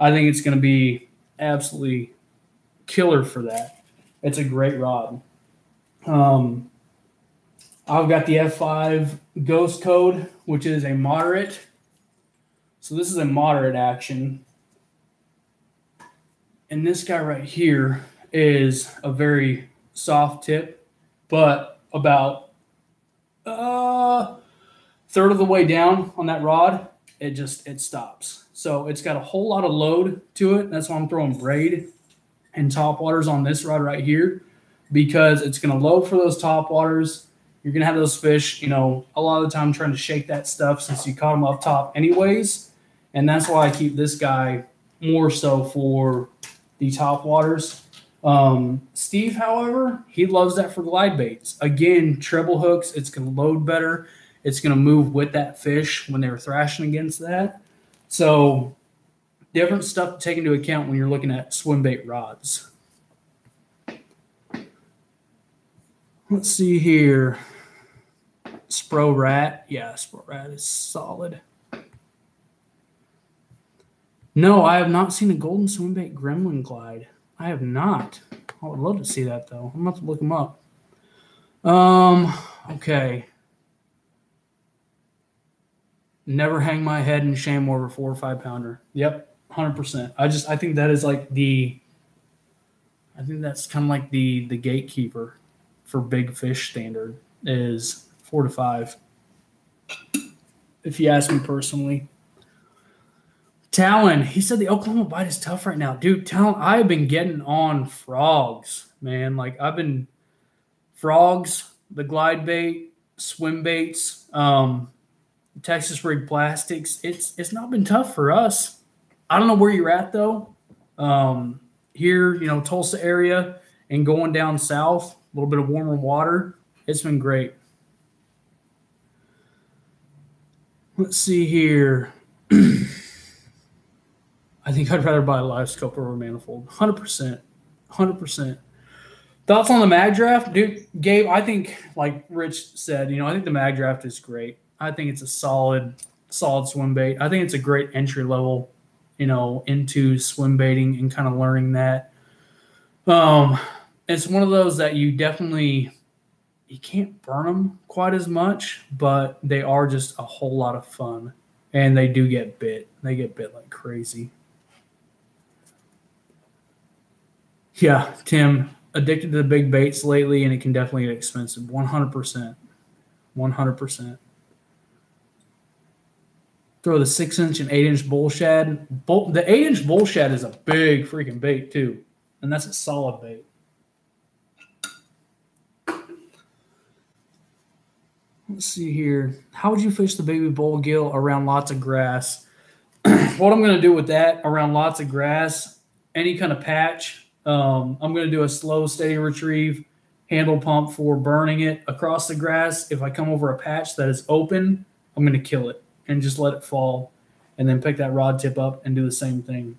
I think it's going to be absolutely killer for that. It's a great rod. Um, I've got the F five Ghost Code, which is a moderate. So this is a moderate action. And this guy right here is a very soft tip, but about a third of the way down on that rod, it just, it stops. So it's got a whole lot of load to it. That's why I'm throwing braid and topwaters on this rod right here, because it's going to load for those topwaters. You're going to have those fish, you know, a lot of the time trying to shake that stuff since you caught them up top anyways. And that's why I keep this guy more so for the topwaters. Um, Steve, however, he loves that for glide baits. Again, treble hooks, it's going to load better. It's going to move with that fish when they're thrashing against that. So different stuff to take into account when you're looking at swim bait rods. Let's see here. Spro Rat. Yeah, Spro Rat is solid. No, I have not seen a Golden Swim Bait Gremlin Glide. I have not. I would love to see that, though. I'm going to have to look them up. Um, okay. Never hang my head and shame over four or five pounder. Yep. one hundred percent. I just I think that is like the I think that's kind of like the the gatekeeper for big fish standard is four to five, if you ask me personally. Talon, he said the Oklahoma bite is tough right now. Dude, Talon, I've been getting on frogs, man. Like I've been frogs, the glide bait, swim baits, um, Texas rig plastics. It's it's not been tough for us. I don't know where you're at, though. Um, here, you know, Tulsa area and going down south, a little bit of warmer water. It's been great. Let's see here. I think I'd rather buy a live scope over a manifold. one hundred percent. one hundred percent. Thoughts on the mag draft? Dude, Gabe, I think, like Rich said, you know, I think the mag draft is great. I think it's a solid, solid swim bait. I think it's a great entry level, you know, into swim baiting and kind of learning that. Um, it's one of those that you definitely, you can't burn them quite as much, but they are just a whole lot of fun. And they do get bit. They get bit like crazy. Yeah, Tim, addicted to the big baits lately, and it can definitely get expensive. one hundred percent. one hundred percent. Throw the six inch and eight inch bull shad. Bull, the eight inch bull shad is a big freaking bait, too. And that's a solid bait. Let's see here. How would you fish the baby bull gill around lots of grass? What I'm going to do with that, around lots of grass, any kind of patch, um, I'm going to do a slow, steady retrieve, handle pump for burning it across the grass. If I come over a patch that is open, I'm going to kill it and just let it fall and then pick that rod tip up and do the same thing.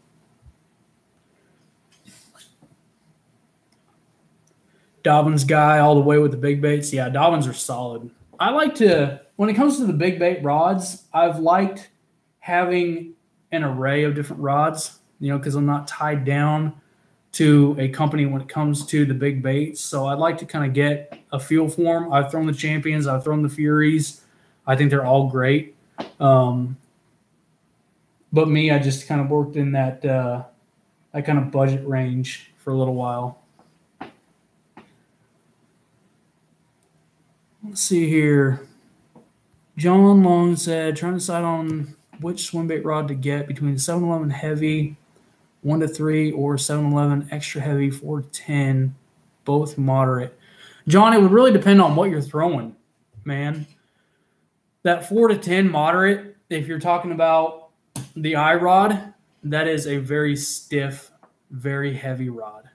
Dobbins guy all the way with the big baits. Yeah, Dobbins are solid. I like to, when it comes to the big bait rods, I've liked having an array of different rods, you know, because I'm not tied down to a company when it comes to the big baits. So I'd like to kind of get a feel for them. I've thrown the Champions. I've thrown the Furies. I think they're all great. Um, but me, I just kind of worked in that, uh, that kind of budget range for a little while. Let's see here. John Long said, trying to decide on which swim bait rod to get between seven eleven heavy one to three or seven eleven extra heavy four to ten, both moderate. John, it would really depend on what you're throwing, man. That four to ten moderate, if you're talking about the eye rod, that is a very stiff, very heavy rod.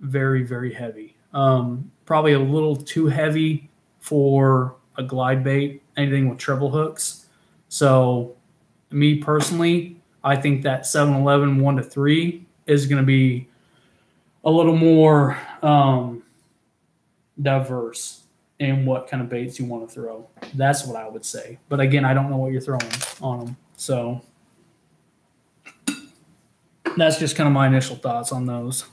Very, very heavy. Um, probably a little too heavy for a glide bait, anything with treble hooks. So me personally, I think that seven eleven one to three is going to be a little more um, diverse in what kind of baits you want to throw. That's what I would say. But again, I don't know what you're throwing on them. So that's just kind of my initial thoughts on those.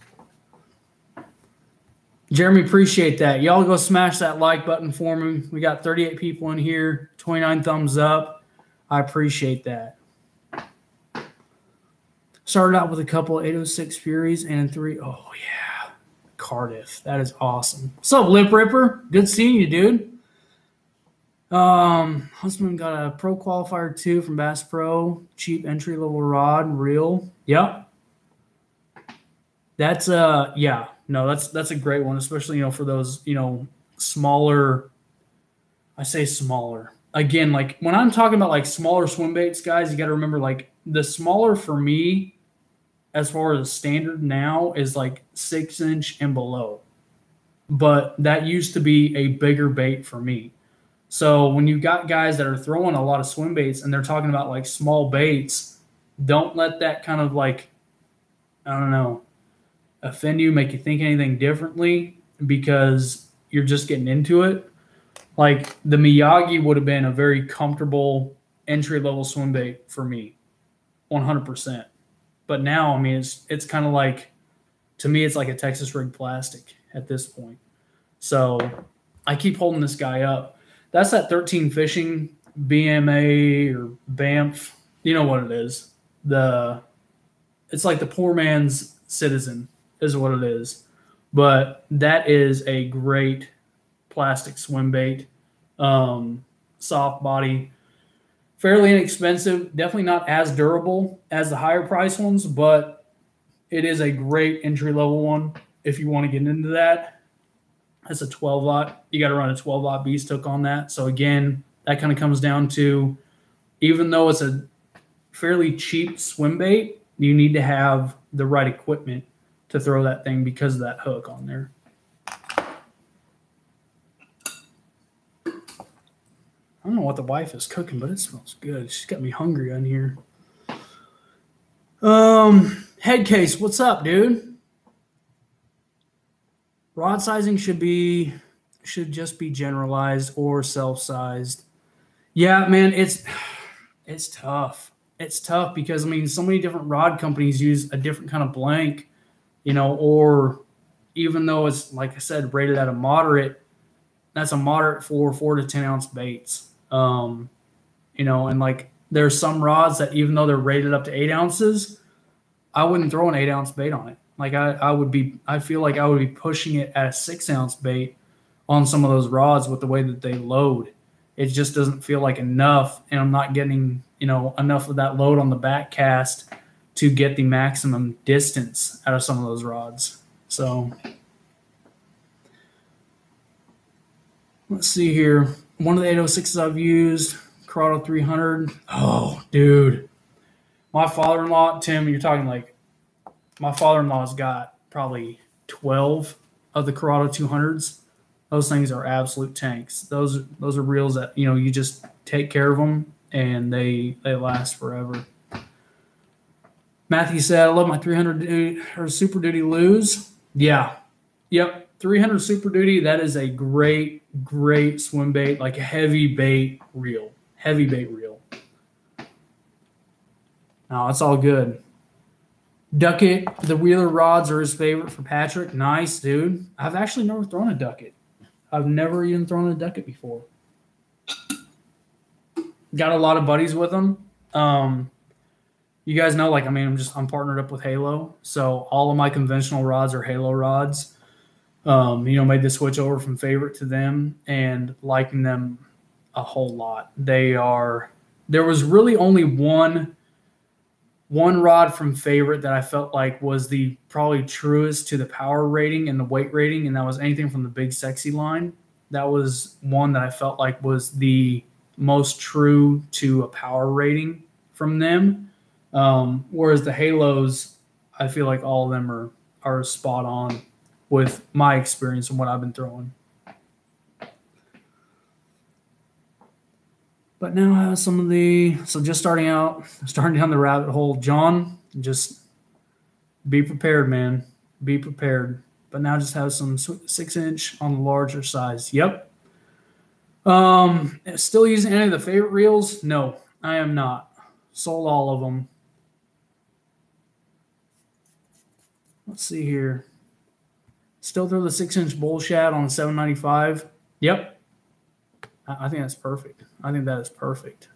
Jeremy, appreciate that. Y'all go smash that like button for me. We got thirty-eight people in here, twenty-nine thumbs up. I appreciate that. Started out with a couple of eight oh six Furies and three. Oh, yeah. Cardiff. That is awesome. What's up, Lip Ripper? Good seeing you, dude. Um, Huntsman got a Pro Qualifier two from Bass Pro. Cheap entry-level rod, reel. Yep. That's, uh, yeah. No, that's that's a great one, especially, you know, for those, you know, smaller, I say smaller. Again, like when I'm talking about like smaller swim baits, guys, you got to remember like the smaller for me as far as the standard now is like six inch and below. But that used to be a bigger bait for me. So when you've got guys that are throwing a lot of swim baits and they're talking about like small baits, don't let that kind of like, I don't know, offend you, make you think anything differently because you're just getting into it. Like the Miyagi would have been a very comfortable entry-level swim bait for me, one hundred percent. But now, I mean, it's it's kind of like, to me, it's like a Texas rig plastic at this point. So I keep holding this guy up. That's that thirteen Fishing B M A or B A M F. You know what it is. The it's like the poor man's Citizen is what it is, but that is a great plastic swim bait, um, soft body, fairly inexpensive, definitely not as durable as the higher price ones, but it is a great entry level one. If you want to get into that, that's a twelve aught. You got to run a twelve aught beast hook on that. So again, that kind of comes down to, even though it's a fairly cheap swim bait, you need to have the right equipment to throw that thing because of that hook on there. I don't know what the wife is cooking, but it smells good. She's got me hungry on here. Um, Headcase, what's up, dude? Rod sizing should be should just be generalized or self-sized. Yeah, man, it's it's tough. It's tough because I mean, so many different rod companies use a different kind of blank, you know, or even though it's like I said, rated at a moderate, that's a moderate for four to ten ounce baits. Um, you know, and like there's some rods that even though they're rated up to eight ounces, I wouldn't throw an eight ounce bait on it. Like I, I would be, I feel like I would be pushing it at a six ounce bait on some of those rods with the way that they load. It just doesn't feel like enough, and I'm not getting, you know, enough of that load on the back cast to get the maximum distance out of some of those rods. So let's see here. One of the eight oh sixes I've used, Corrado three hundred. Oh, dude. My father-in-law, Tim, you're talking like my father-in-law's got probably twelve of the Corrado two hundreds. Those things are absolute tanks. Those those are reels that, you know, you just take care of them and they they last forever. Matthew said, I love my three hundred or Super Duty Lose. Yeah. Yep. three hundred Super Duty, that is a great, great swim bait, like a heavy bait reel. Heavy bait reel. No, it's all good. Ducket, the Wheeler rods are his favorite for Patrick. Nice, dude. I've actually never thrown a ducket. I've never even thrown a ducket before. Got a lot of buddies with them. Um, you guys know, like, I mean, I'm just, I'm partnered up with Halo. So all of my conventional rods are Halo rods. Um, you know, made the switch over from favorite to them and liking them a whole lot. They are, there was really only one, one rod from favorite that I felt like was the probably truest to the power rating and the weight rating. And that was anything from the Big Sexy line. That was one that I felt like was the most true to a power rating from them. Um, whereas the Halos, I feel like all of them are, are spot on with my experience and what I've been throwing. But now I have some of the, so just starting out, starting down the rabbit hole, John, just be prepared, man. Be prepared. But now just have some six inch on the larger size. Yep. Um, still using any of the favorite reels? No, I am not. Sold all of them. Let's see here. Still throw the six-inch bull shad on seven ninety-five. Yep. I think that's perfect. I think that is perfect.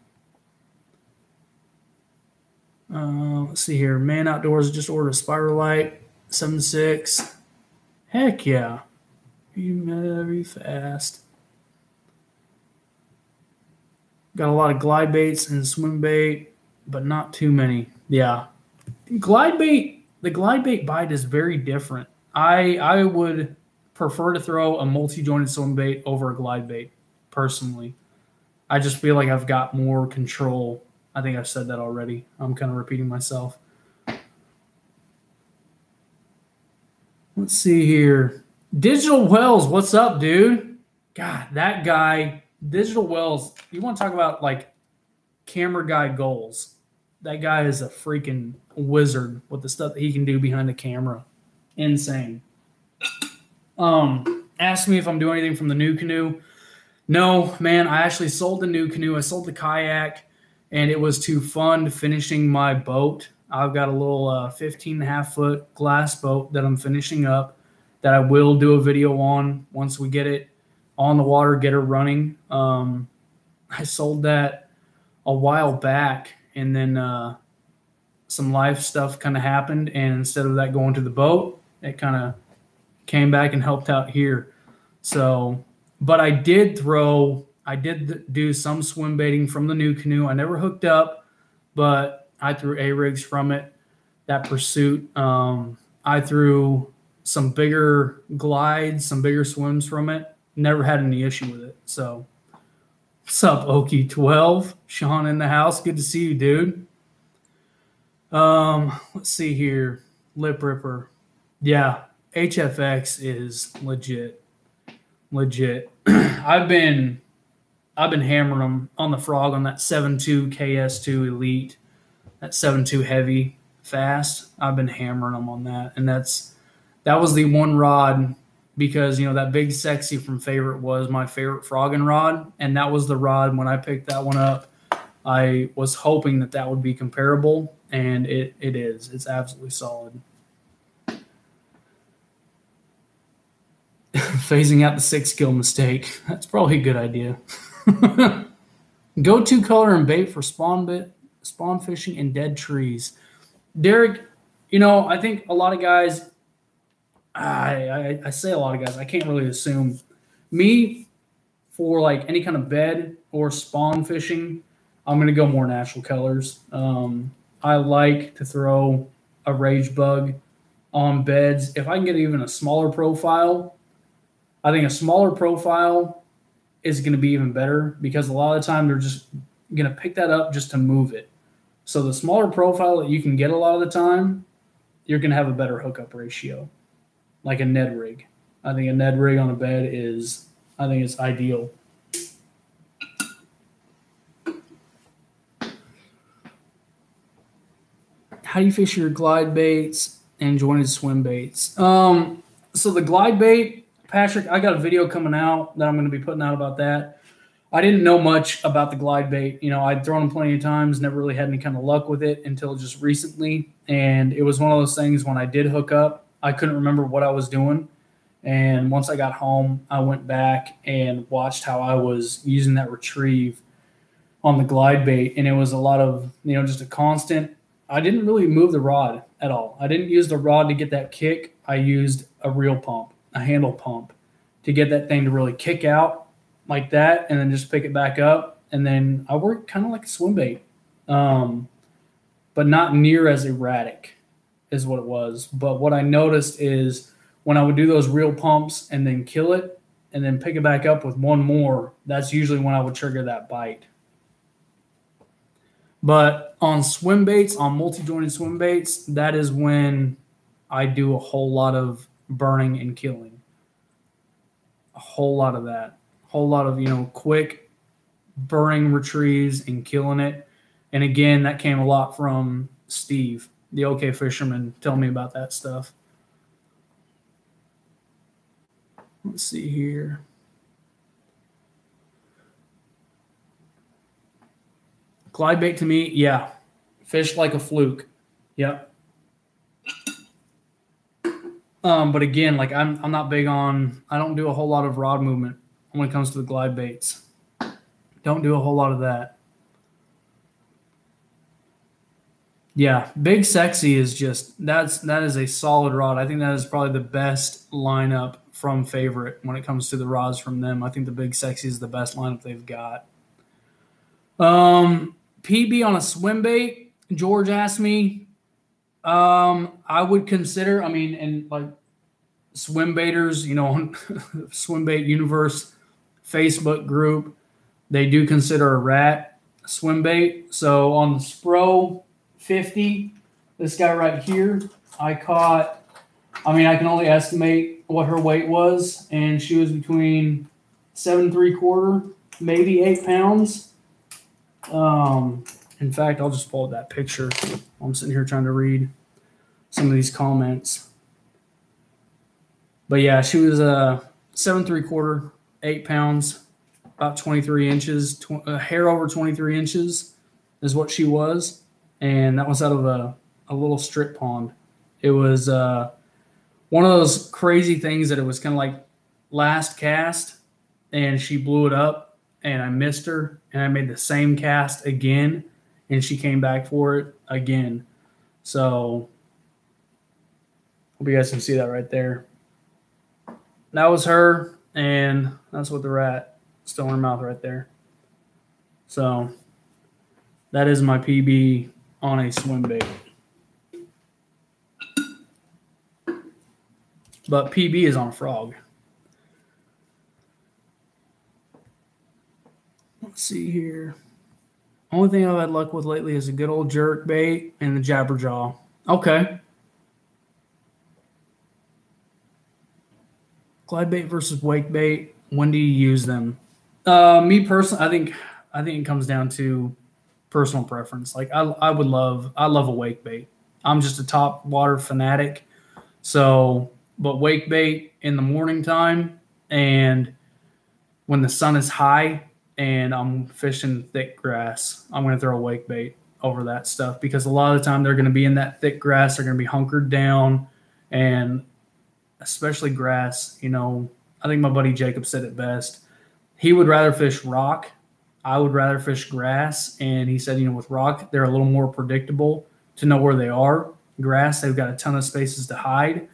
Uh, let's see here. Man Outdoors just ordered a spiral light, seven six. Heck yeah. You very fast. Got a lot of glide baits and swim bait, but not too many. Yeah. Glide bait, the glide bait bite is very different. I, I would prefer to throw a multi-jointed swim bait over a glide bait, personally. I just feel like I've got more control. I think I've said that already. I'm kind of repeating myself. Let's see here. Digital Wells, what's up, dude? God, that guy, Digital Wells, you want to talk about, like, camera guy goals. That guy is a freaking wizard with the stuff that he can do behind the camera. Insane. Um, ask me if I'm doing anything from the new canoe. No, man, I actually sold the new canoe. I sold the kayak, and it was to fund finishing my boat. I've got a little uh, fifteen and a half foot glass boat that I'm finishing up that I will do a video on once we get it on the water, get her running. Um, I sold that a while back, and then uh, some life stuff kind of happened, and instead of that going to the boat, it kind of came back and helped out here. So, but I did throw, I did do some swim baiting from the new canoe. I never hooked up, but I threw A-rigs from it, that Pursuit. Um, I threw some bigger glides, some bigger swims from it. Never had any issue with it. So, what's up, Okie twelve? Sean in the house. Good to see you, dude. Um, let's see here. Lip Ripper. Yeah, H F X is legit. Legit. I've been I've been hammering them on the frog on that seven two K S two Elite, that seven two heavy fast. I've been hammering them on that, and that's that was the one rod because you know that big sexy from Favorite was my favorite frogging rod, and that was the rod when I picked that one up. I was hoping that that would be comparable, and it it is. It's absolutely solid. Phasing out the six kill mistake. That's probably a good idea. Go-to color and bait for spawn bit, spawn fishing and dead trees. Derek, you know, I think a lot of guys, I, I, I say a lot of guys, I can't really assume. Me, for like any kind of bed or spawn fishing, I'm going to go more natural colors. Um, I like to throw a rage bug on beds. If I can get even a smaller profile, I think a smaller profile is going to be even better because a lot of the time they're just going to pick that up just to move it. So the smaller profile that you can get a lot of the time, you're going to have a better hookup ratio, like a Ned rig. I think a Ned rig on a bed is, I think it's ideal. How do you fish your glide baits and jointed swim baits? Um, so the glide bait, Patrick, I got a video coming out that I'm going to be putting out about that. I didn't know much about the glide bait. You know, I'd thrown them plenty of times, never really had any kind of luck with it until just recently. And it was one of those things when I did hook up, I couldn't remember what I was doing. And once I got home, I went back and watched how I was using that retrieve on the glide bait. And it was a lot of, you know, just a constant. I didn't really move the rod at all. I didn't use the rod to get that kick. I used a reel pump. A handle pump to get that thing to really kick out like that and then just pick it back up. And then I work kind of like a swim bait, um, but not near as erratic is what it was. But what I noticed is when I would do those reel pumps and then kill it and then pick it back up with one more, that's usually when I would trigger that bite. But on swim baits, on multi-jointed swim baits, that is when I do a whole lot of burning and killing, a whole lot of that, a whole lot of, you know, quick burning retrieves and killing it. And again, that came a lot from Steve, the OK Fisherman, telling me about that stuff. Let's see here. Glide bait to me, yeah. Fish like a fluke. Yep. Um, but again, like I'm, I'm not big on, I don't do a whole lot of rod movement when it comes to the glide baits. Don't do a whole lot of that. Yeah, Big Sexy is just, that's, that is a solid rod. I think that is probably the best lineup from Favorite when it comes to the rods from them. I think the Big Sexy is the best lineup they've got. Um, P B on a swim bait, George asked me. Um, I would consider, I mean, and like swim baiters, you know, on Swim Bait Universe Facebook group, they do consider a rat swim bait. So on the Spro fifty, this guy right here, I caught, I mean, I can only estimate what her weight was, and she was between seven, three quarter, maybe eight pounds. Um, In fact, I'll just fold that picture. I'm sitting here trying to read some of these comments. But yeah, she was uh, seven three quarter, eight pounds, about twenty-three inches, tw a hair over twenty-three inches is what she was. And that was out of a, a little strip pond. It was uh, one of those crazy things that it was kind of like last cast and she blew it up and I missed her and I made the same cast again. And she came back for it again. So hope you guys can see that right there. That was her, and that's what the rat still in her mouth right there. So that is my P B on a swim bait. But P B is on a frog. Let's see here. Only thing I've had luck with lately is a good old jerk bait and the Jabberjaw. Okay. Glide bait versus wake bait. When do you use them? Uh, me personally, I think I think it comes down to personal preference. Like I, I would love, I love a wake bait. I'm just a top water fanatic. So, but wake bait in the morning time and when the sun is high and I'm fishing thick grass, I'm going to throw a wake bait over that stuff because a lot of the time they're going to be in that thick grass. They're going to be hunkered down, and especially grass. You know, I think my buddy Jacob said it best. He would rather fish rock. I would rather fish grass. And he said, you know, with rock, they're a little more predictable to know where they are. Grass, they've got a ton of spaces to hide.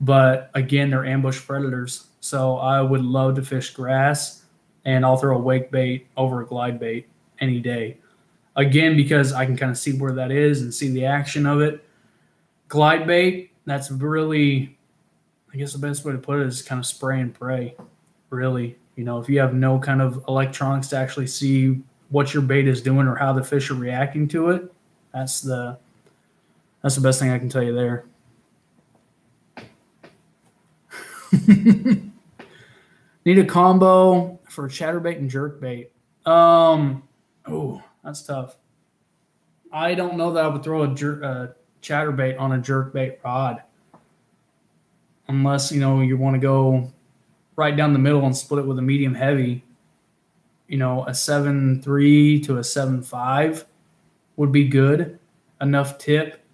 But, again, they're ambush predators. So I would love to fish grass, and I'll throw a wake bait over a glide bait any day. Again, because I can kind of see where that is and see the action of it. Glide bait, that's really, I guess the best way to put it is kind of spray and pray, really. You know, if you have no kind of electronics to actually see what your bait is doing or how the fish are reacting to it, that's the that's the best thing I can tell you there. Need a combo for chatterbait and jerkbait. Um, oh, that's tough. I don't know that I would throw a, jer a chatterbait on a jerkbait rod unless, you know, you want to go right down the middle and split it with a medium heavy. You know, a seven three to a seven five would be good. Enough tip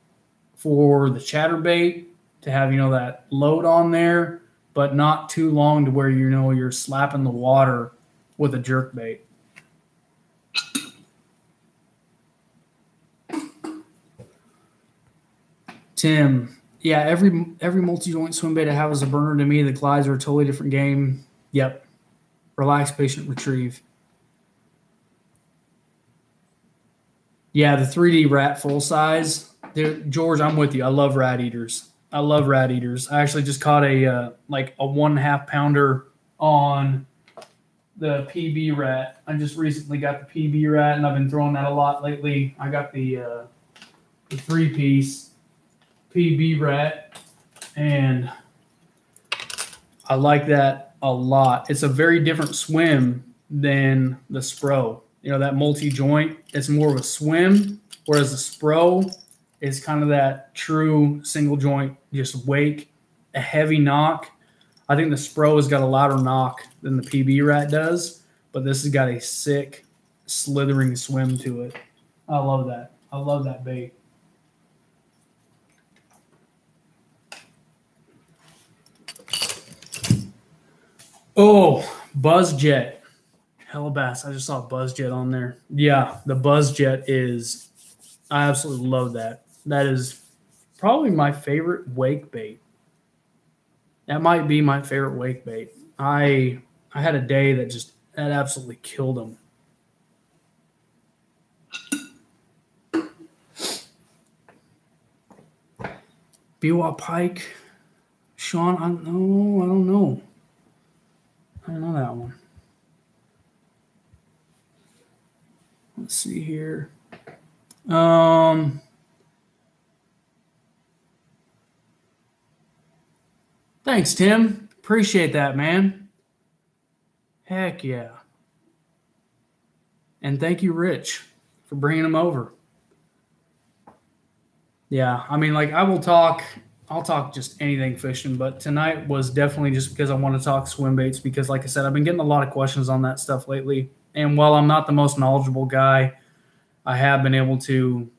for the chatterbait to have, you know, that load on there, but not too long to where, you know, you're slapping the water with a jerkbait. Tim. Yeah, every every multi-joint swim bait I have is a burner to me. The glides are a totally different game. Yep. Relax, patient, retrieve. Yeah, the three D rat full size. Dude, George, I'm with you. I love rat eaters. I love rat eaters. I actually just caught a uh, like a one and a half pounder on the P B rat. I just recently got the P B rat, and I've been throwing that a lot lately. I got the uh, the three piece P B rat, and I like that a lot. It's a very different swim than the Spro. You know, that multi-joint, it's more of a swim, whereas the Spro is kind of that true single joint, just wake, a heavy knock. I think the Spro has got a louder knock than the P B rat does, but this has got a sick slithering swim to it. I love that. I love that bait. Oh, Buzz Jet. Hella Bass. I just saw Buzz Jet on there. Yeah, the Buzz Jet is, I absolutely love that. That is probably my favorite wake bait. That might be my favorite wake bait. I I had a day that just that absolutely killed them. Biwa Pike. Sean, I don't know. I don't know. I don't know that one. Let's see here. Um, thanks, Tim. Appreciate that, man. Heck yeah. And thank you, Rich, for bringing him over. Yeah, I mean, like, I will talk... I'll talk just anything fishing, but tonight was definitely just because I want to talk swim baits because, like I said, I've been getting a lot of questions on that stuff lately. And while I'm not the most knowledgeable guy, I have been able to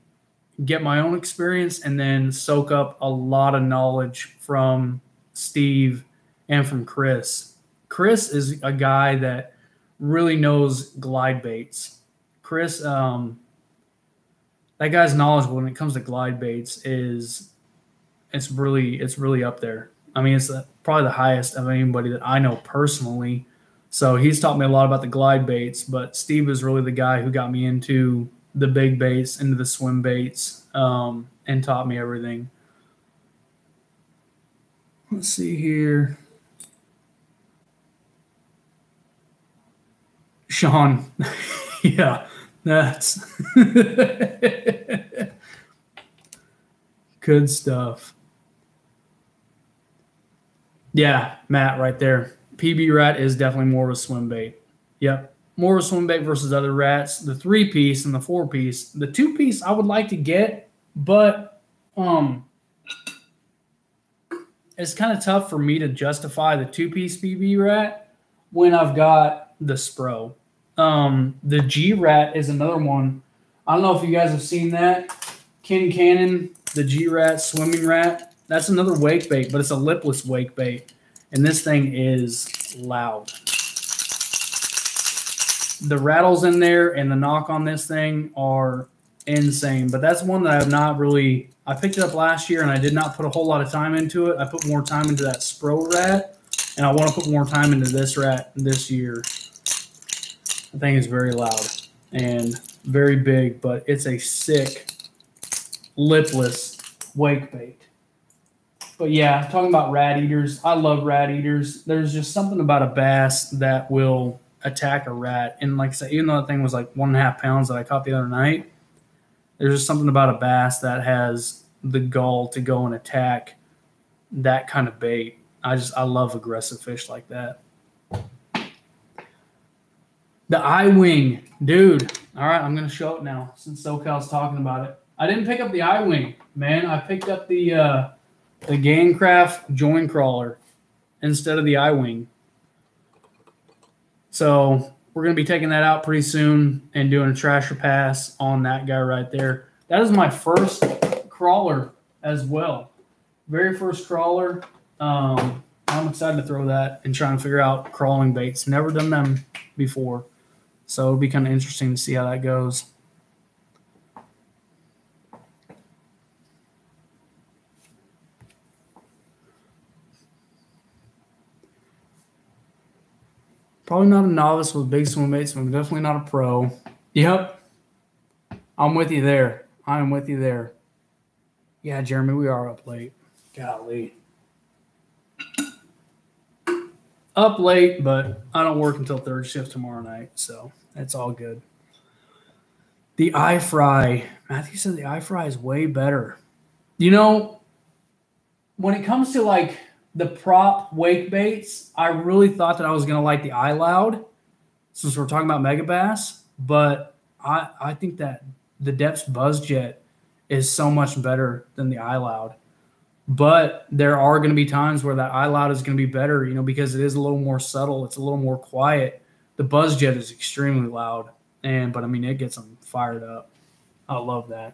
get my own experience and then soak up a lot of knowledge from Steve and from Chris. Chris is a guy that really knows glide baits. Chris, um, that guy's knowledgeable when it comes to glide baits is... It's really, it's really up there. I mean, it's the, probably the highest of anybody that I know personally. So he's taught me a lot about the glide baits, but Steve is really the guy who got me into the big baits, into the swim baits, um, and taught me everything. Let's see here. Sean. Yeah, that's good stuff. Yeah, Matt, right there. P B rat is definitely more of a swim bait. Yep, more of a swimback versus other rats, the three-piece and the four-piece. The two-piece I would like to get, but um, it's kind of tough for me to justify the two-piece B B rat when I've got the Spro. Um, the G-Rat is another one. I don't know if you guys have seen that. Ken Cannon, the G-Rat, swimming rat. That's another wake bait, but it's a lipless wake bait. And this thing is loud. The rattles in there and the knock on this thing are insane. But that's one that I have not really – I picked it up last year, and I did not put a whole lot of time into it. I put more time into that Spro rat, and I want to put more time into this rat this year. The thing is very loud and very big, but it's a sick, lipless wake bait. But, yeah, talking about rat eaters, I love rat eaters. There's just something about a bass that will attack a rat. And, like I said, even though that thing was like one and a half pounds that I caught the other night, there's just something about a bass that has the gall to go and attack that kind of bait. I just I love aggressive fish like that. The I-Wing, dude. All right, I'm going to show it now since SoCal's talking about it. I didn't pick up the I-Wing, man. I picked up the uh, the Gangcraft Join Crawler instead of the I-Wing. So we're going to be taking that out pretty soon and doing a trasher pass on that guy right there. That is my first crawler as well. Very first crawler. Um, I'm excited to throw that and try and figure out crawling baits. Never done them before. So it'll be kind of interesting to see how that goes. Probably not a novice with big swim baits, but I'm definitely not a pro. Yep. I'm with you there. I am with you there. Yeah, Jeremy, we are up late. Golly. Up late, but I don't work until third shift tomorrow night, so that's all good. The iFry. Matthew said the iFry is way better. You know, when it comes to, like, the prop wake baits, I really thought that I was going to like the iLoud since we're talking about Megabass, but I, I think that the Depths BuzzJet is so much better than the iLoud. But there are going to be times where that iLoud is going to be better, you know, because it is a little more subtle. It's a little more quiet. The BuzzJet is extremely loud, and but, I mean, it gets them fired up. I love that.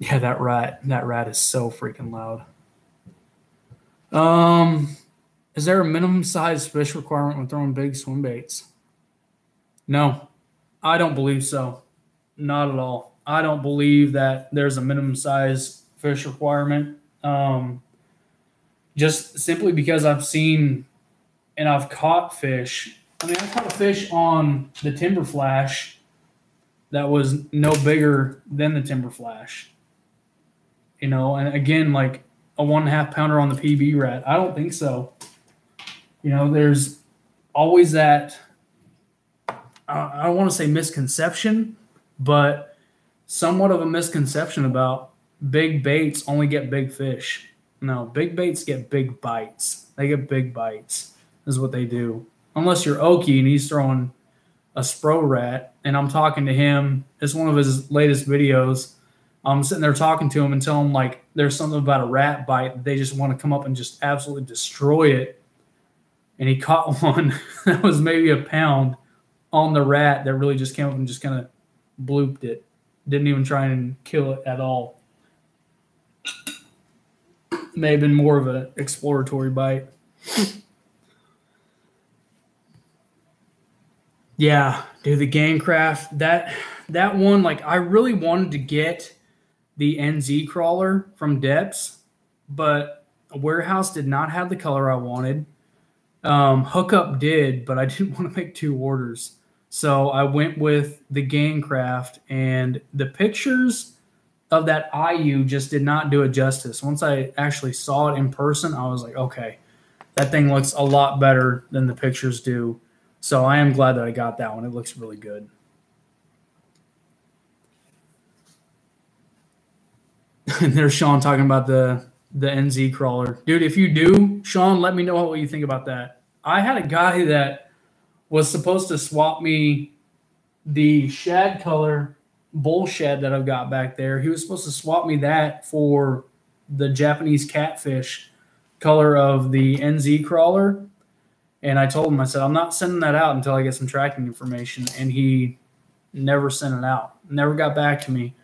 Yeah, that rat, that rat is so freaking loud. Um, is there a minimum size fish requirement when throwing big swim baits? No, I don't believe so. Not at all. I don't believe that there's a minimum size fish requirement. Um, just simply because I've seen and I've caught fish. I mean, I caught a fish on the Timber Flash that was no bigger than the Timber Flash. You know, and again, like a one and a half pounder on the P B rat. I don't think so. You know, there's always that, I don't want to say misconception, but somewhat of a misconception about big baits only get big fish. No, big baits get big bites. They get big bites is what they do. Unless you're Oki and he's throwing a Spro rat, and I'm talking to him. It's one of his latest videos. I'm sitting there talking to him and telling him, like, there's something about a rat bite that they just want to come up and just absolutely destroy it. And he caught one that was maybe a pound on the rat that really just came up and just kind of blooped it. Didn't even try and kill it at all. May have been more of an exploratory bite. Yeah, dude, the Gangcraft, that that one, like, I really wanted to get the N Z crawler from Depths, but Warehouse did not have the color I wanted. Um, Hookup did, but I didn't want to make two orders, so I went with the Gangcraft, and the pictures of that I U just did not do it justice. Once I actually saw it in person, I was like, okay, that thing looks a lot better than the pictures do. So I am glad that I got that one. It looks really good. And there's Sean talking about the, the N Z crawler. Dude, if you do, Sean, let me know what you think about that. I had a guy that was supposed to swap me the shad color bull shad that I've got back there. He was supposed to swap me that for the Japanese catfish color of the N Z crawler. And I told him, I said, I'm not sending that out until I get some tracking information. And he never sent it out, never got back to me.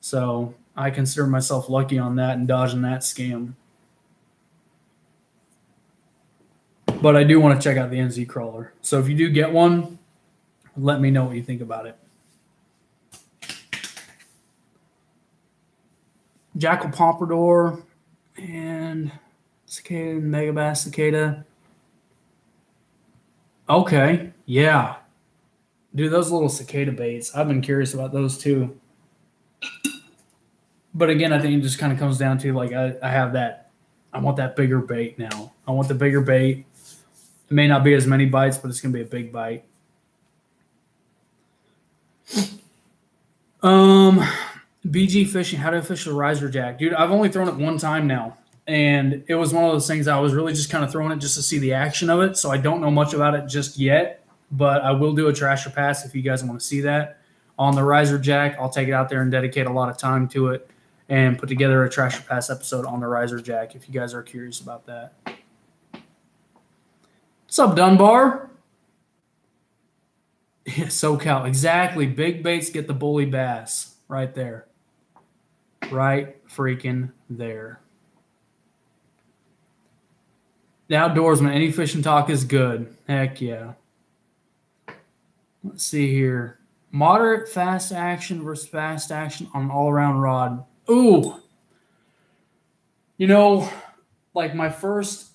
So I consider myself lucky on that and dodging that scam. But I do want to check out the N Z crawler. So if you do get one, let me know what you think about it. Jackal Pompadour and Cicada, Megabass Cicada. Okay, yeah. Dude, those little cicada baits, I've been curious about those too. But again, I think it just kind of comes down to, like, I, I have that, I want that bigger bait now. I want the bigger bait. It may not be as many bites, but it's going to be a big bite. Um, B G Fishing, how to fish the Riser Jack. Dude, I've only thrown it one time now. And it was one of those things I was really just kind of throwing it just to see the action of it. So I don't know much about it just yet, but I will do a Trasher Pass if you guys want to see that. On the Riser Jack, I'll take it out there and dedicate a lot of time to it and put together a Trasher Pass episode on the Riser Jack if you guys are curious about that. What's up, Dunbar? Yeah, SoCal, exactly. Big baits get the bully bass right there. Right freaking there. The outdoorsman, any fishing talk is good. Heck yeah. Let's see here. Moderate fast action versus fast action on an all-around rod. Ooh. You know, like my first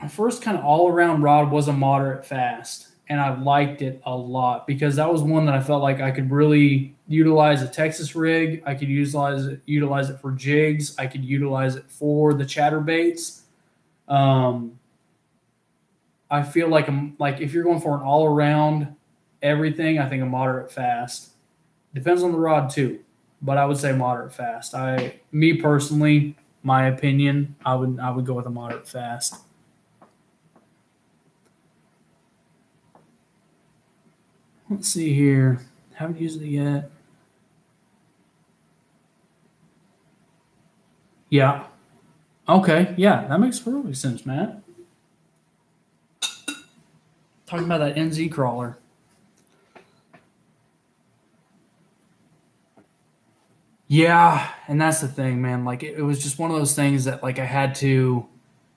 my first kind of all-around rod was a moderate fast, and I liked it a lot because that was one that I felt like I could really utilize a Texas rig. I could utilize it, utilize it for jigs. I could utilize it for the chatterbaits. Um, I feel like I'm, like if you're going for an all-around everything, I think a moderate fast. Depends on the rod too, but I would say moderate fast. I, me personally, my opinion, I would I would go with a moderate fast. Let's see here. Haven't used it yet. Yeah. Okay. Yeah, that makes perfect sense, Matt. Talking about that N Z crawler. Yeah, and that's the thing, man. Like, it, it was just one of those things that, like, I had to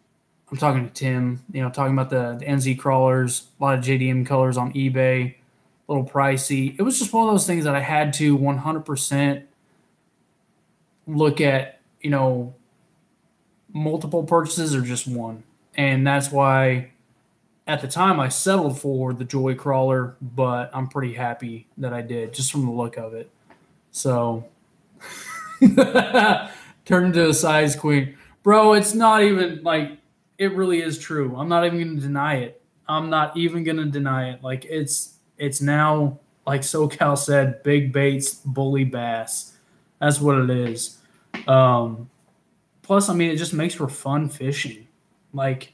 – I'm talking to Tim, you know, talking about the, the N Z crawlers, a lot of J D M colors on eBay. Little pricey. It was just one of those things that I had to one hundred percent look at, you know, multiple purchases or just one. And that's why at the time I settled for the Joy Crawler, but I'm pretty happy that I did just from the look of it. So turned into a size queen. Bro, it's not even like, it really is true. I'm not even going to deny it. I'm not even going to deny it. Like it's, It's now, like SoCal said, big baits, bully bass. That's what it is. Um, plus, I mean, it just makes for fun fishing. Like,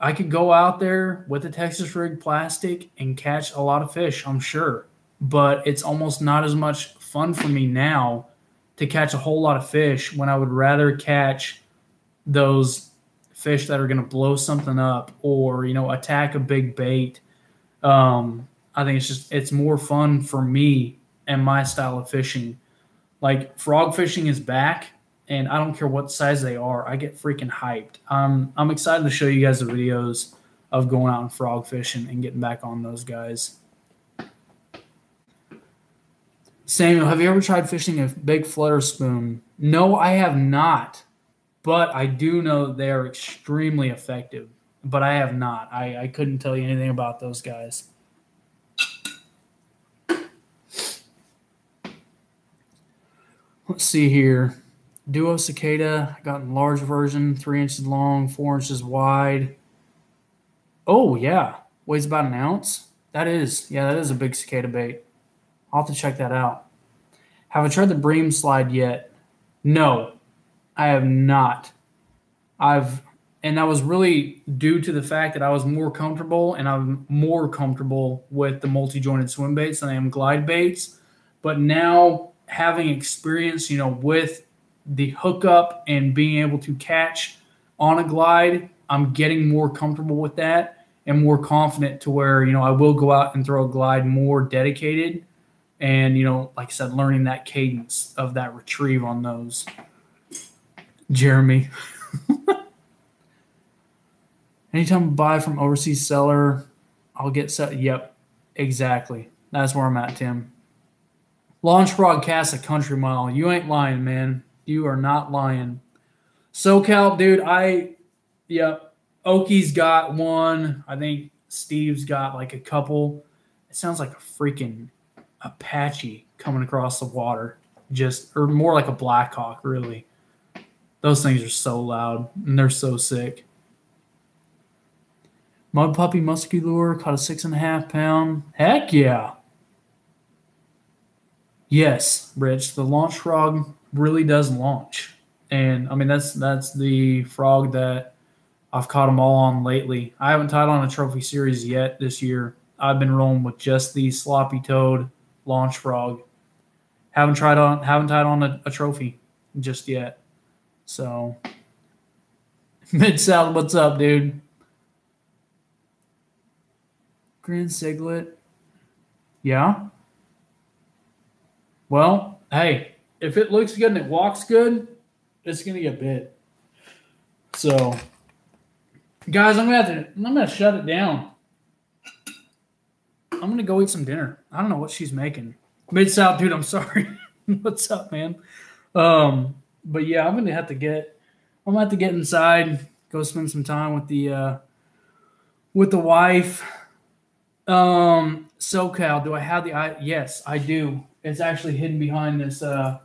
I could go out there with a Texas rig plastic and catch a lot of fish, I'm sure. But it's almost not as much fun for me now to catch a whole lot of fish when I would rather catch those fish that are going to blow something up or, you know, attack a big bait. Um, I think it's just, it's more fun for me and my style of fishing. Like frog fishing is back and I don't care what size they are. I get freaking hyped. Um, I'm excited to show you guys the videos of going out and frog fishing and getting back on those guys. Samuel, have you ever tried fishing a big flutter spoon? No, I have not, but I do know they are extremely effective, but I have not. I, I couldn't tell you anything about those guys. Let's see here. Duo cicada. I got in large version, three inches long, four inches wide. Oh, yeah. Weighs about an ounce. That is. Yeah, that is a big cicada bait. I'll have to check that out. Have I tried the bream slide yet? No, I have not. I've And that was really due to the fact that I was more comfortable, and I'm more comfortable with the multi-jointed swim baits than I am glide baits. But now having experience, you know, with the hookup and being able to catch on a glide, I'm getting more comfortable with that and more confident to where, you know, I will go out and throw a glide more dedicated. And, you know, like I said, learning that cadence of that retrieve on those. Jeremy. Anytime I buy from overseas seller, I'll get set. Yep, exactly. That's where I'm at, Tim. Launch broadcast a country mile. You ain't lying, man. You are not lying. SoCal, dude, I, yep. Oki's got one. I think Steve's got like a couple. It sounds like a freaking Apache coming across the water. Just, or more like a Blackhawk, really. Those things are so loud, and they're so sick. Mud Puppy Musky Lure caught a six and a half pound. Heck yeah. Yes, Rich, the launch frog really does launch. And, I mean, that's that's the frog that I've caught them all on lately. I haven't tied on a trophy series yet this year. I've been rolling with just the sloppy toad launch frog. Haven't tried on, haven't tied on a, a trophy just yet. So, Mid-South, what's up, dude? Grand Siglet. Yeah. Well, hey, if it looks good and it walks good, it's going to get bit. So, guys, I'm going to have to, I'm going to shut it down. I'm going to go eat some dinner. I don't know what she's making. Mid-South, dude, I'm sorry. What's up, man? Um, but yeah, I'm going to have to get, I'm going to have to get inside, go spend some time with the, uh, with the wife. Um, SoCal, do I have the eye? Yes, I do. It's actually hidden behind this uh,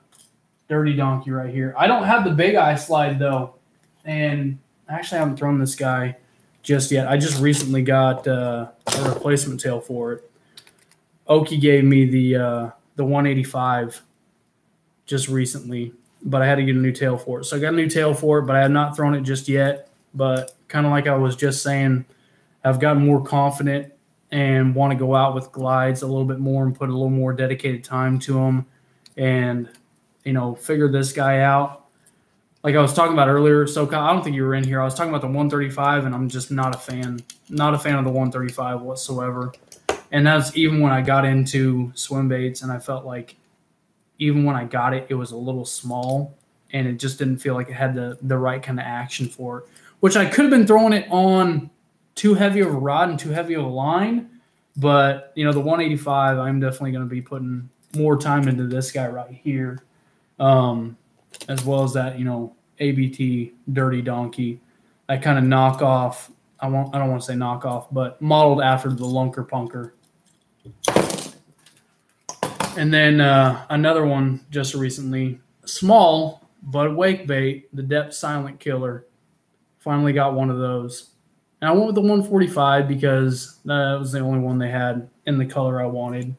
dirty donkey right here. I don't have the big eye slide, though. And actually, I haven't thrown this guy just yet. I just recently got uh, a replacement tail for it. Oki gave me the uh, the one eighty-five just recently, but I had to get a new tail for it. So I got a new tail for it, but I have not thrown it just yet. But kind of like I was just saying, I've gotten more confident and want to go out with glides a little bit more and put a little more dedicated time to them and, you know, figure this guy out. Like I was talking about earlier, so I don't think you were in here. I was talking about the one thirty-five, and I'm just not a fan, not a fan of the one thirty-five whatsoever. And that's even when I got into swim baits, and I felt like even when I got it, it was a little small, and it just didn't feel like it had the, the right kind of action for it, which I could have been throwing it on too heavy of a rod and too heavy of a line. But, you know, the one eighty-five, I'm definitely going to be putting more time into this guy right here, um, as well as that, you know, A B T Dirty Donkey, that kind of knockoff. I won't, I don't want to say knockoff, but modeled after the Lunker Punker. And then uh, another one just recently, small but wake bait, the Depth Silent Killer. Finally got one of those. And I went with the one forty-five because that was the only one they had in the color I wanted.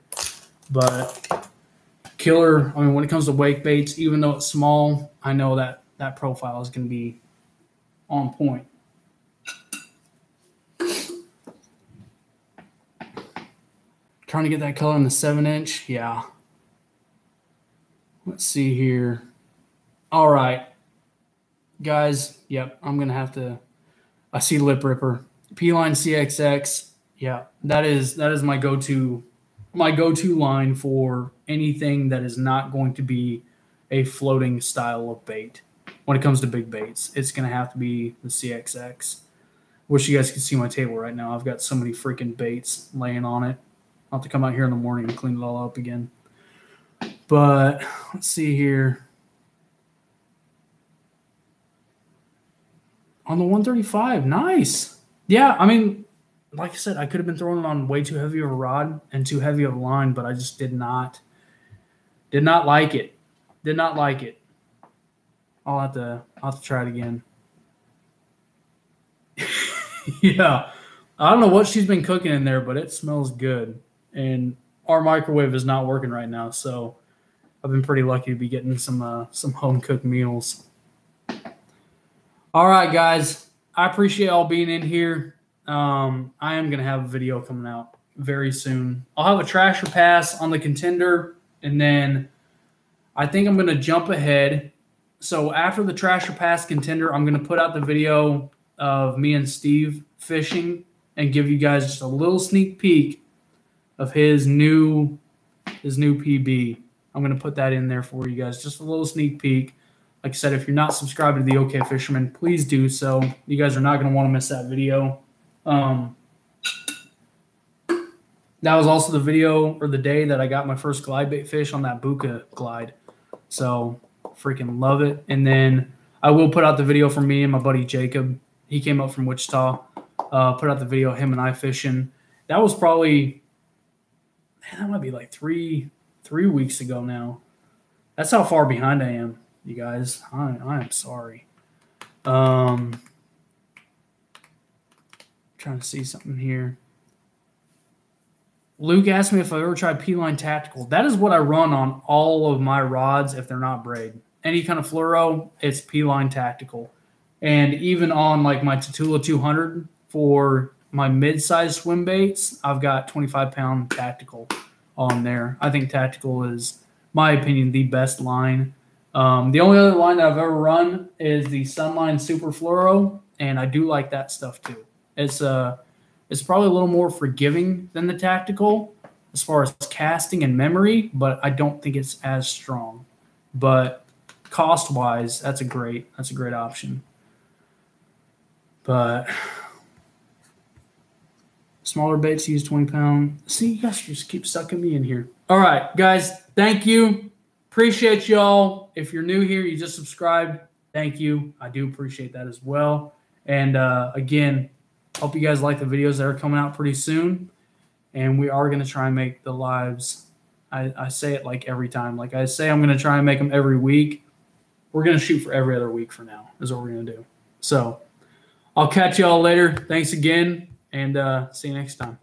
But killer, I mean, when it comes to wake baits, even though it's small, I know that that profile is going to be on point. Trying to get that color in the seven inch. Yeah. Let's see here. All right. Guys, yep, I'm going to have to... I see Lip Ripper, P Line C X X. Yeah, that is that is my go-to, my go-to line for anything that is not going to be a floating style of bait. When it comes to big baits, it's gonna have to be the C X X. Wish you guys could see my table right now. I've got so many freaking baits laying on it. I'll have to come out here in the morning and clean it all up again. But let's see here. On the one thirty-five, nice. Yeah, I mean, like I said, I could have been throwing it on way too heavy of a rod and too heavy of a line, but I just did not, did not like it. Did not like it. I'll have to, I'll have to try it again. Yeah, I don't know what she's been cooking in there, but it smells good. And our microwave is not working right now, so I've been pretty lucky to be getting some uh, some home cooked meals. All right, guys, I appreciate all being in here. Um, I am going to have a video coming out very soon. I'll have a trash or pass on the contender, and then I think I'm going to jump ahead. So after the trash or pass contender, I'm going to put out the video of me and Steve fishing and give you guys just a little sneak peek of his new his new P B. I'm going to put that in there for you guys, just a little sneak peek. Like I said, if you're not subscribed to the OK Fisherman, please do so. You guys are not going to want to miss that video. Um, that was also the video or the day that I got my first glide bait fish on that Buka glide. So freaking love it. And then I will put out the video for me and my buddy Jacob. He came up from Wichita, uh, put out the video of him and I fishing. That was probably, man, that might be like three, three weeks ago now. That's how far behind I am, you guys. I, I am sorry. Um, trying to see something here. Luke asked me if I've ever tried P Line Tactical. That is what I run on all of my rods if they're not braid. Any kind of fluoro, it's P Line Tactical. And even on like my Tatula two hundred for my mid-size swim baits, I've got twenty-five pound Tactical on there. I think Tactical is, my opinion, the best line. Um, the only other line that I've ever run is the Sunline Super Fluoro, and I do like that stuff too. It's uh, it's probably a little more forgiving than the Tactical as far as casting and memory, but I don't think it's as strong. But cost-wise, that's a great that's a great option. But smaller baits use twenty pound. See, you guys just keep sucking me in here. All right, guys, thank you. Appreciate y'all. If you're new here, you just subscribed, thank you. I do appreciate that as well. And uh, again, hope you guys like the videos that are coming out pretty soon. And we are going to try and make the lives, I, I say it like every time. Like I say, I'm going to try and make them every week. We're going to shoot for every other week for now is what we're going to do. So I'll catch y'all later. Thanks again, and uh, see you next time.